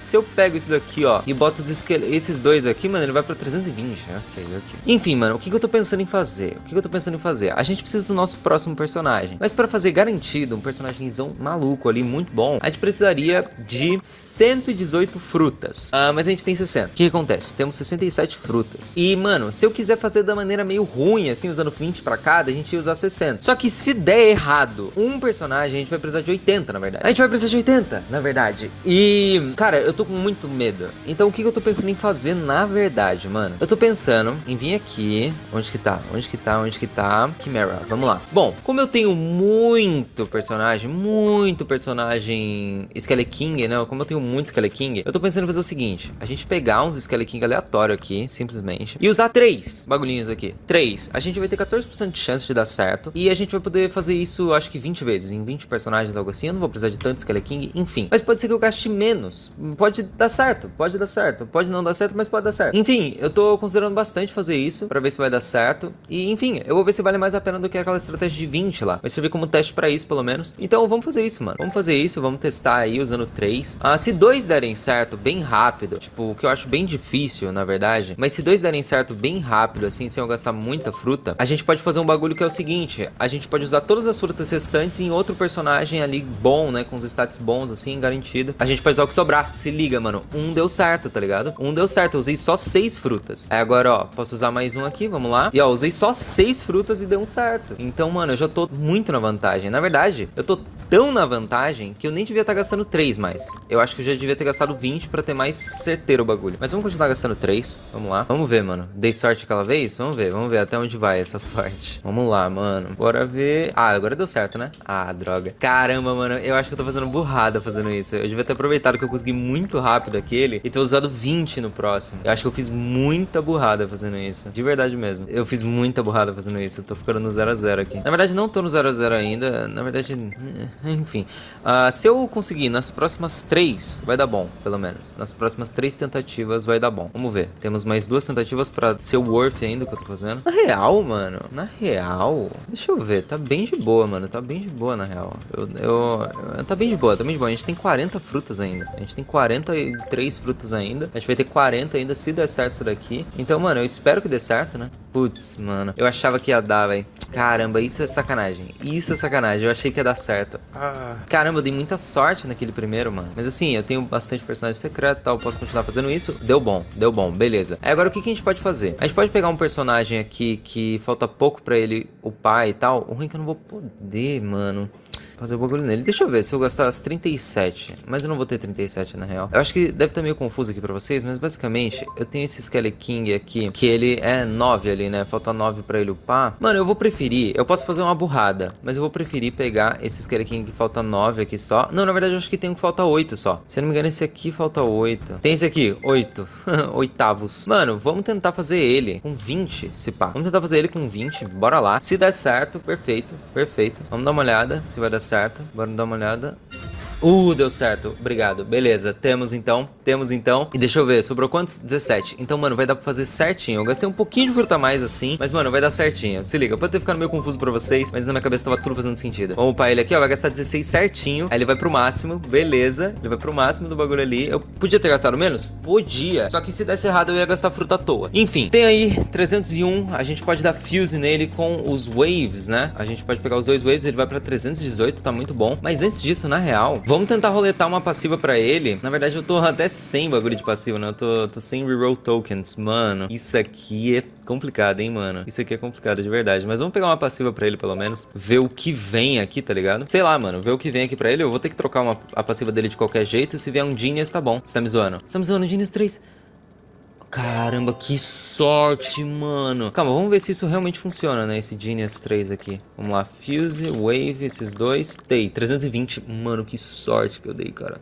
se eu pego isso daqui, ó, e boto os esses dois aqui, mano, ele vai pra trezentos e vinte. Ok, ok. Enfim, mano, o que, que eu tô pensando em fazer? O que, que eu tô pensando em fazer? A gente precisa do nosso próximo personagem. Mas pra fazer garantido um personagemzão maluco ali, muito bom, a gente precisaria de cento e dezoito frutas. Ah, mas a gente tem sessenta. O que, que acontece? Temos sessenta e sete frutas. E, mano, se eu quiser fazer da maneira meio ruim, assim, usando vinte pra cada, a gente ia usar sessenta. Só que se der errado um personagem, a gente vai precisar de oitenta, na verdade. A gente vai precisar de oitenta, na verdade. E, cara, eu tô com muito medo. Então, o que, que eu tô pensando em fazer, na verdade, mano? Eu tô pensando em vir aqui. Onde que tá? Onde que tá? Onde que tá? Chimera. Vamos lá. Bom, como eu tenho muito personagem, muito personagem Skelly King, né? Como eu tenho muito Skelly King, eu tô pensando em fazer o seguinte. A gente pegar uns Skelly King aleatório aqui, simplesmente, e usar três bagulhinhos aqui. Três. A gente vai ter quatorze por cento de chance de dar certo. E a gente vai poder fazer isso, acho que vinte vezes. Em vinte personagens, algo assim. Eu não vou precisar de tanto Skelly King, enfim. Mas pode ser que eu gaste menos. Pode dar certo. Pode dar certo. Pode não dar certo, mas pode dar certo. Enfim, eu tô considerando bastante fazer isso pra ver se vai dar certo. E, enfim, eu vou ver se vale mais a pena do que aquela estratégia de vinte lá. Vai servir como teste pra isso, pelo menos. Então, vamos fazer isso, mano. Vamos fazer isso. Vamos testar aí usando três. Ah, se dois derem certo bem rápido, tipo, o que eu acho bem difícil, na verdade. Mas se dois derem certo bem rápido, assim, sem eu gastar muita fruta, a gente pode fazer um bagulho que é o seguinte. A gente pode usar todas as frutas restantes em outro personagem ali bom, né? Com os stats bons, assim, garantido. A gente pode usar o que sobrar. Se liga, mano. Um deu certo, tá ligado? Um deu certo. Eu usei só seis frutas. Aí agora, ó, posso usar mais um aqui, vamos lá. E, ó, usei só seis frutas e deu um certo. Então, mano, eu já tô muito na vantagem. Na verdade, eu tô tão na vantagem que eu nem devia estar gastando três mais. Eu acho que eu já devia ter gastado vinte pra ter mais certeiro o bagulho. Mas vamos continuar gastando três. Vamos lá. Vamos ver, mano. Dei sorte aquela vez? Vamos ver. Vamos ver até onde vai essa sorte. Vamos lá, mano. Bora ver. Ah, agora deu certo, né? Ah, droga. Caramba, mano. Eu acho que eu tô fazendo burrada fazendo isso. Eu devia ter aproveitado que eu consegui muito rápido aquele e ter usado vinte no próximo. Eu acho que eu fiz muita burrada fazendo isso. De verdade mesmo. Eu fiz muita burrada fazendo isso. Eu tô ficando no zero a zero aqui. Na verdade, não tô no zero a zero ainda. Na verdade... Enfim. Uh, se eu conseguir nas próximas três, vai dar bom, pelo menos. Nas próximas três tentativas vai dar bom. Vamos ver. Temos mais duas tentativas pra ser worth ainda que eu tô fazendo. Na real, mano. Na real... Deixa eu ver. Tá bem de boa, mano. Tá bem de boa, na real. Eu... eu, eu tá bem de boa. Tá bem de boa. A gente tem quarenta frutas ainda. A gente tem quarenta e três frutas ainda. A gente vai ter quarenta ainda se der certo isso daqui. Então, mano, eu espero que dê certo, né? Putz, mano. Eu achava que ia dar, velho. Caramba, isso é sacanagem. Isso é sacanagem. Eu achei que ia dar certo. Ah. Caramba, eu dei muita sorte naquele primeiro, mano. Mas assim, eu tenho bastante personagem secreto e tal. Posso continuar fazendo isso? Deu bom. Deu bom. Beleza. Aí agora o que, que a gente pode fazer? A gente pode pegar um personagem aqui que falta pouco pra ele upar e tal. O ruim é que eu não vou poder, mano, fazer o bagulho nele. Deixa eu ver se eu gastar as trinta e sete. Mas eu não vou ter trinta e sete, na real. Eu acho que deve estar meio confuso aqui pra vocês, mas basicamente eu tenho esse Skelly King aqui, que ele é nove ali, né? Falta nove pra ele upar. Mano, eu vou preferir... Eu posso fazer uma burrada, mas eu vou preferir pegar esse Skelly King que falta nove aqui só. Não, na verdade eu acho que tem um que falta oito só. Se eu não me engano, esse aqui falta oito. Tem esse aqui, oito. Oitavos. Mano, vamos tentar fazer ele com vinte, se pá. Vamos tentar fazer ele com vinte, bora lá. Se der certo, perfeito, perfeito. Vamos dar uma olhada se vai dar certo. Bora dar uma olhada. Uh, deu certo. Obrigado. Beleza. Temos então. Temos então. E deixa eu ver. Sobrou quantos? dezessete. Então, mano, vai dar pra fazer certinho. Eu gastei um pouquinho de fruta a mais assim. Mas, mano, vai dar certinho. Se liga. Pode ter ficado meio confuso pra vocês. Mas na minha cabeça tava tudo fazendo sentido. Vamos upar ele aqui, ó. Vai gastar dezesseis certinho. Aí ele vai pro máximo. Beleza. Ele vai pro máximo do bagulho ali. Eu podia ter gastado menos? Podia. Só que se desse errado, eu ia gastar fruta à toa. Enfim. Tem aí trezentos e um. A gente pode dar fuse nele com os waves, né? A gente pode pegar os dois waves. Ele vai pra trezentos e dezoito. Tá muito bom. Mas antes disso, na real... Vamos tentar roletar uma passiva pra ele. Na verdade, eu tô até sem bagulho de passiva, né? Eu tô, tô sem reroll tokens. Mano, isso aqui é complicado, hein, mano? Isso aqui é complicado, de verdade. Mas vamos pegar uma passiva pra ele, pelo menos. Ver o que vem aqui, tá ligado? Sei lá, mano. Ver o que vem aqui pra ele. Eu vou ter que trocar uma, a passiva dele de qualquer jeito. Se vier um Genius, tá bom. Você tá me zoando? Você tá me zoando, Genius três. Caramba, que sorte, mano. Calma, vamos ver se isso realmente funciona, né? Esse Genius três aqui. Vamos lá, Fuse, Wave, esses dois. Tem, trezentos e vinte. Mano, que sorte que eu dei, cara.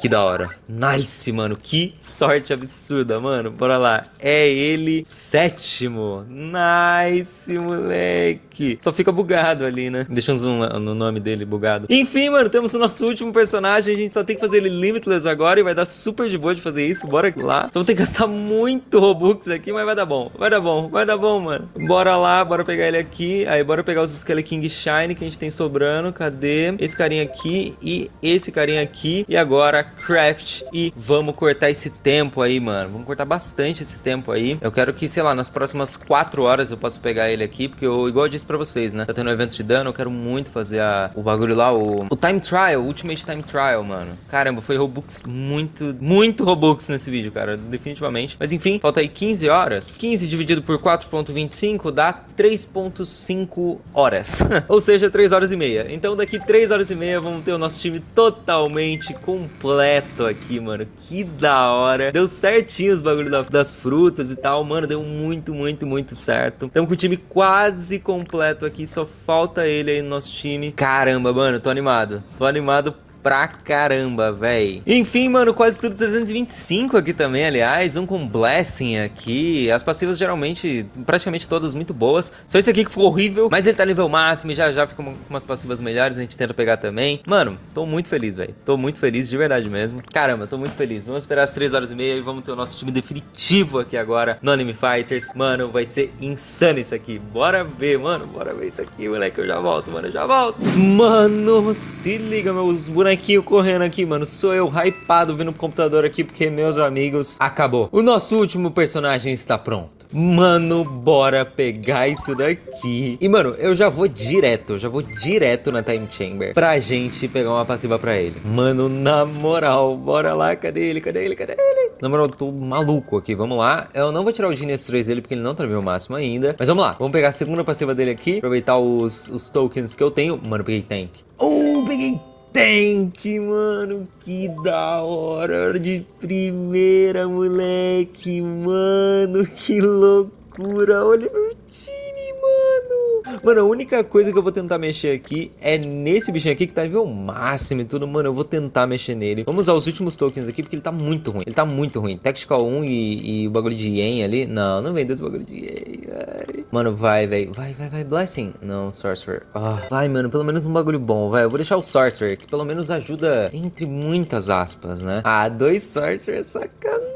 Que da hora. Nice, mano. Que sorte absurda, mano. Bora lá. É ele, sétimo. Nice, moleque. Só fica bugado ali, né? Deixamos um, no nome dele bugado. Enfim, mano, temos o nosso último personagem. A gente só tem que fazer ele Limitless agora e vai dar super de boa de fazer isso. Bora lá. Só vou ter que gastar muito. muito Robux aqui, mas vai dar bom. Vai dar bom, vai dar bom, mano. Bora lá, bora pegar ele aqui. Aí, bora pegar os Skeleking Shine que a gente tem sobrando. Cadê? Esse carinha aqui e esse carinha aqui. E agora, Craft. E vamos cortar esse tempo aí, mano. Vamos cortar bastante esse tempo aí. Eu quero que, sei lá, nas próximas quatro horas eu possa pegar ele aqui. Porque eu, igual eu disse pra vocês, né? Tá tendo um evento de dano, eu quero muito fazer a, o bagulho lá, o, o Time Trial, o Ultimate Time Trial, mano. Caramba, foi Robux muito, muito Robux nesse vídeo, cara. Definitivamente. Mas enfim, falta aí quinze horas. quinze dividido por quatro ponto vinte e cinco dá três ponto cinco horas. Ou seja, três horas e meia. Então daqui três horas e meia vamos ter o nosso time totalmente completo aqui, mano. Que da hora. Deu certinho os bagulhos da, das frutas e tal, mano. Deu muito, muito, muito certo. Estamos com o time quase completo aqui. Só falta ele aí no nosso time. Caramba, mano. Tô animado. Tô animado pra caramba, véi. Enfim, mano, quase tudo trezentos e vinte e cinco aqui também, aliás. Um com Blessing aqui. As passivas geralmente, praticamente todas muito boas. Só esse aqui que ficou horrível. Mas ele tá nível máximo e já já fica com umas passivas melhores. A gente tenta pegar também. Mano, tô muito feliz, véi. Tô muito feliz, de verdade mesmo. Caramba, tô muito feliz. Vamos esperar as três horas e meia e vamos ter o nosso time definitivo aqui agora no Anime Fighters. Mano, vai ser insano isso aqui. Bora ver, mano. Bora ver isso aqui, moleque. Eu já volto, mano. Eu já volto. Mano, se liga, meus bonecos. Bonequinho correndo aqui, mano. Sou eu hypado vindo pro computador aqui, porque, meus amigos, acabou. O nosso último personagem está pronto. Mano, bora pegar isso daqui. E, mano, eu já vou direto, eu já vou direto na Time Chamber pra gente pegar uma passiva pra ele. Mano, na moral, bora lá. Cadê ele? Cadê ele? Cadê ele? Na moral, eu tô maluco aqui. Vamos lá. Eu não vou tirar o Genius três dele, porque ele não tá no meu máximo ainda. Mas vamos lá. Vamos pegar a segunda passiva dele aqui. Aproveitar os, os tokens que eu tenho. Mano, peguei Tank. Oh, peguei Tank, mano, que da hora, de primeira, moleque, mano, que loucura, olha meu time, mano. Mano, a única coisa que eu vou tentar mexer aqui é nesse bichinho aqui que tá nível máximo e tudo, mano, eu vou tentar mexer nele. Vamos usar os últimos tokens aqui porque ele tá muito ruim, ele tá muito ruim. Tactical um e, e o bagulho de Yen ali, não, não vem desse bagulho de Yen, ai. Mano, vai, velho. Vai, vai, vai. Blessing. Não, Sorcerer. Ah, vai, mano. Pelo menos um bagulho bom, vai. Eu vou deixar o Sorcerer, que pelo menos ajuda entre muitas aspas, né? Ah, dois Sorcerer é sacanagem,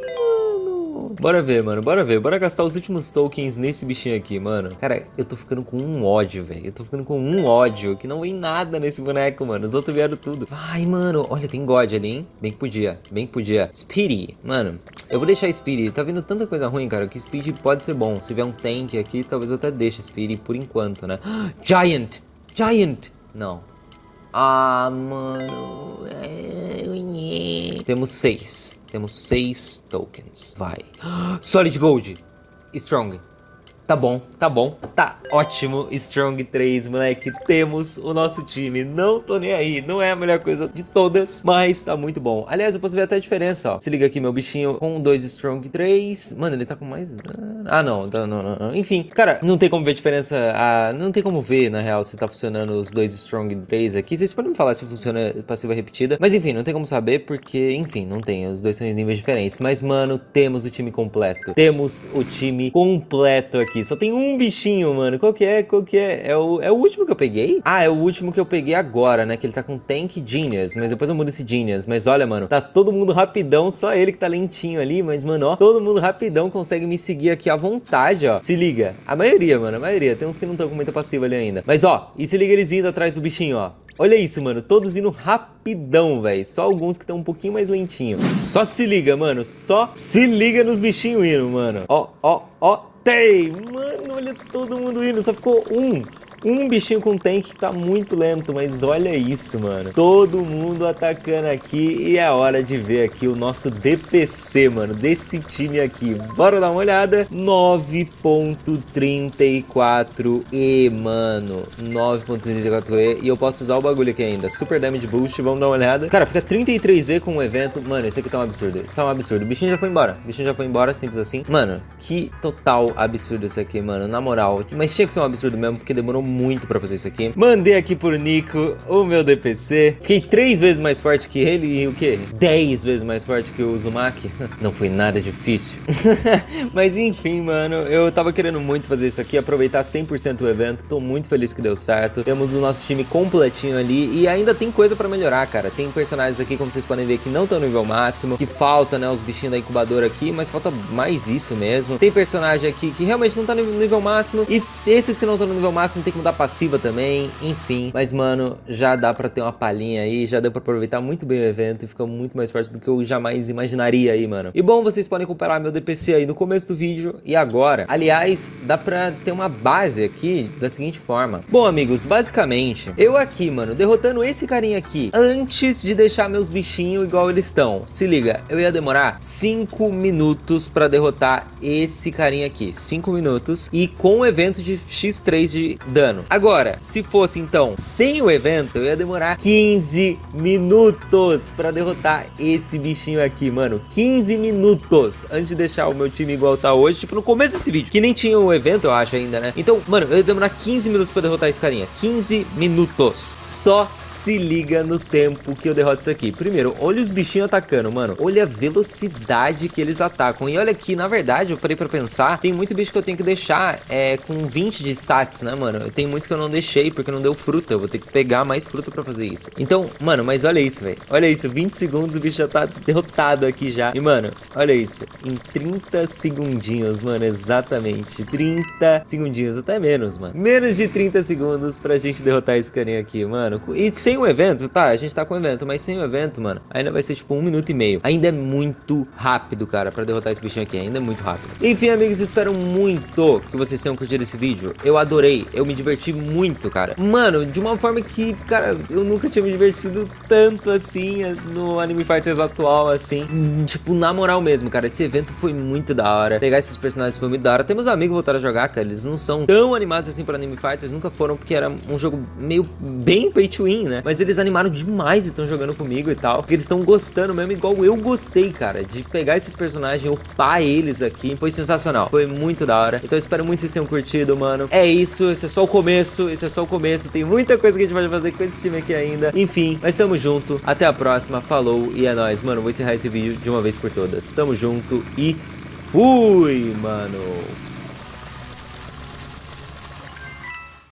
mano. Bora ver, mano. Bora ver. Bora gastar os últimos tokens nesse bichinho aqui, mano. Cara, eu tô ficando com um ódio, velho. Eu tô ficando com um ódio, que não vem nada nesse boneco, mano. Os outros vieram tudo. Vai, mano. Olha, tem God ali, hein? Bem que podia. Bem que podia. Speedy. Mano, eu vou deixar Speedy. Tá vindo tanta coisa ruim, cara, que Speedy pode ser bom. Se vier um Tank aqui, talvez eu até deixe Speedy por enquanto, né? Giant! Giant! Não. Ah, mano. Temos seis. Temos seis tokens. Vai. Solid Gold. Strong. Tá bom, tá bom, tá ótimo. Strong três, moleque, temos o nosso time, não tô nem aí. Não é a melhor coisa de todas, mas tá muito bom. Aliás, eu posso ver até a diferença, ó. Se liga aqui, meu bichinho, com dois Strong três. Mano, ele tá com mais... Ah, não, não, não, não. Enfim, cara, não tem como ver a diferença a... Não tem como ver, na real, se tá funcionando os dois Strong três aqui. Vocês podem me falar se funciona passiva repetida. Mas enfim, não tem como saber porque, enfim, não tem. Os dois são em níveis diferentes, mas mano, temos o time completo. Temos o time completo aqui. Só tem um bichinho, mano. Qual que é? Qual que é? É o, é o último que eu peguei? Ah, é o último que eu peguei agora, né? Que ele tá com Tank e Genius. Mas depois eu mudo esse Genius. Mas olha, mano, tá todo mundo rapidão. Só ele que tá lentinho ali. Mas, mano, ó, todo mundo rapidão consegue me seguir aqui à vontade, ó. Se liga. A maioria, mano, a maioria. Tem uns que não estão com muita passiva ali ainda. Mas, ó, e se liga eles indo atrás do bichinho, ó. Olha isso, mano. Todos indo rapidão, velho. Só alguns que estão um pouquinho mais lentinho. Só se liga, mano. Só se liga nos bichinhos indo, mano. Ó, ó, ó. Tem, mano, olha todo mundo indo, só ficou um, um bichinho com Tank que tá muito lento, mas olha isso, mano, todo mundo atacando aqui e é hora de ver aqui o nosso D P C, mano, desse time aqui, bora dar uma olhada, nove ponto trinta e quatro E, mano, nove ponto trinta e quatro E, e eu posso usar o bagulho aqui ainda, Super Damage Boost, vamos dar uma olhada, cara, fica trinta e três E com o evento, mano, esse aqui tá um absurdo, tá um absurdo, o bichinho já foi embora, o bichinho já foi embora, simples assim, mano, que total absurdo isso aqui, mano, na moral, mas tinha que ser um absurdo mesmo, porque demorou muito pra fazer isso aqui. Mandei aqui por Nykko o meu D P C. Fiquei três vezes mais forte que ele e o quê? dez vezes mais forte que o Uzumaki. Não foi nada difícil. Mas enfim, mano, eu tava querendo muito fazer isso aqui, aproveitar cem por cento o evento. Tô muito feliz que deu certo. Temos o nosso time completinho ali e ainda tem coisa pra melhorar, cara. Tem personagens aqui, como vocês podem ver, que não estão no nível máximo, que falta, né, os bichinhos da incubadora aqui, mas falta mais isso mesmo. Tem personagem aqui que realmente não tá no nível máximo e esses que não estão no nível máximo tem que mudar passiva também, enfim. Mas, mano, já dá pra ter uma palhinha aí, já deu pra aproveitar muito bem o evento e ficou muito mais forte do que eu jamais imaginaria aí, mano. E bom, vocês podem comparar meu D P C aí no começo do vídeo e agora. Aliás, dá pra ter uma base aqui da seguinte forma. Bom, amigos, basicamente, eu aqui, mano, derrotando esse carinha aqui antes de deixar meus bichinhos igual eles estão. Se liga, eu ia demorar cinco minutos pra derrotar esse carinha aqui. cinco minutos e com o evento de por três de dano. Agora, se fosse, então, sem o evento, eu ia demorar quinze minutos pra derrotar esse bichinho aqui, mano. quinze minutos antes de deixar o meu time igual tá hoje, tipo, no começo desse vídeo, que nem tinha o evento, eu acho, ainda, né? Então, mano, eu ia demorar quinze minutos pra derrotar esse carinha. quinze minutos. Só se liga no tempo que eu derroto isso aqui. Primeiro, olha os bichinhos atacando, mano. Olha a velocidade que eles atacam. E olha aqui, na verdade, eu parei pra pensar, tem muito bicho que eu tenho que deixar é, com vinte de stats, né, mano? Tem muitos que eu não deixei porque não deu fruta. Eu vou ter que pegar mais fruta pra fazer isso. Então, mano, mas olha isso, velho. Olha isso, vinte segundos o bicho já tá derrotado aqui já. E, mano, olha isso. Em trinta segundinhos, mano, exatamente. trinta segundinhos, até menos, mano. Menos de trinta segundos pra gente derrotar esse carinha aqui, mano. E sem o evento, tá, a gente tá com o evento, mas sem o evento, mano, ainda vai ser tipo um minuto e meio. Ainda é muito rápido, cara, pra derrotar esse bichinho aqui, ainda é muito rápido. Enfim, amigos, espero muito que vocês tenham curtido esse vídeo. Eu adorei, eu me diverti muito, cara. Mano, de uma forma que, cara, eu nunca tinha me divertido tanto assim no Anime Fighters atual, assim. Tipo, na moral mesmo, cara, esse evento foi muito da hora. Pegar esses personagens foi muito da hora. Até meus amigos voltaram a jogar, cara, eles não são tão animados assim pra Anime Fighters, nunca foram, porque era um jogo meio bem pay to win, né? Mas eles animaram demais e estão jogando comigo e tal, porque eles estão gostando mesmo, igual eu gostei, cara, de pegar esses personagens, upar eles aqui, foi sensacional, foi muito da hora. Então eu espero muito que vocês tenham curtido, mano. É isso, esse é só o começo, esse é só o começo, tem muita coisa que a gente pode fazer com esse time aqui ainda. Enfim, mas tamo junto, até a próxima, falou e é nóis. Mano, vou encerrar esse vídeo de uma vez por todas. Tamo junto e fui, mano!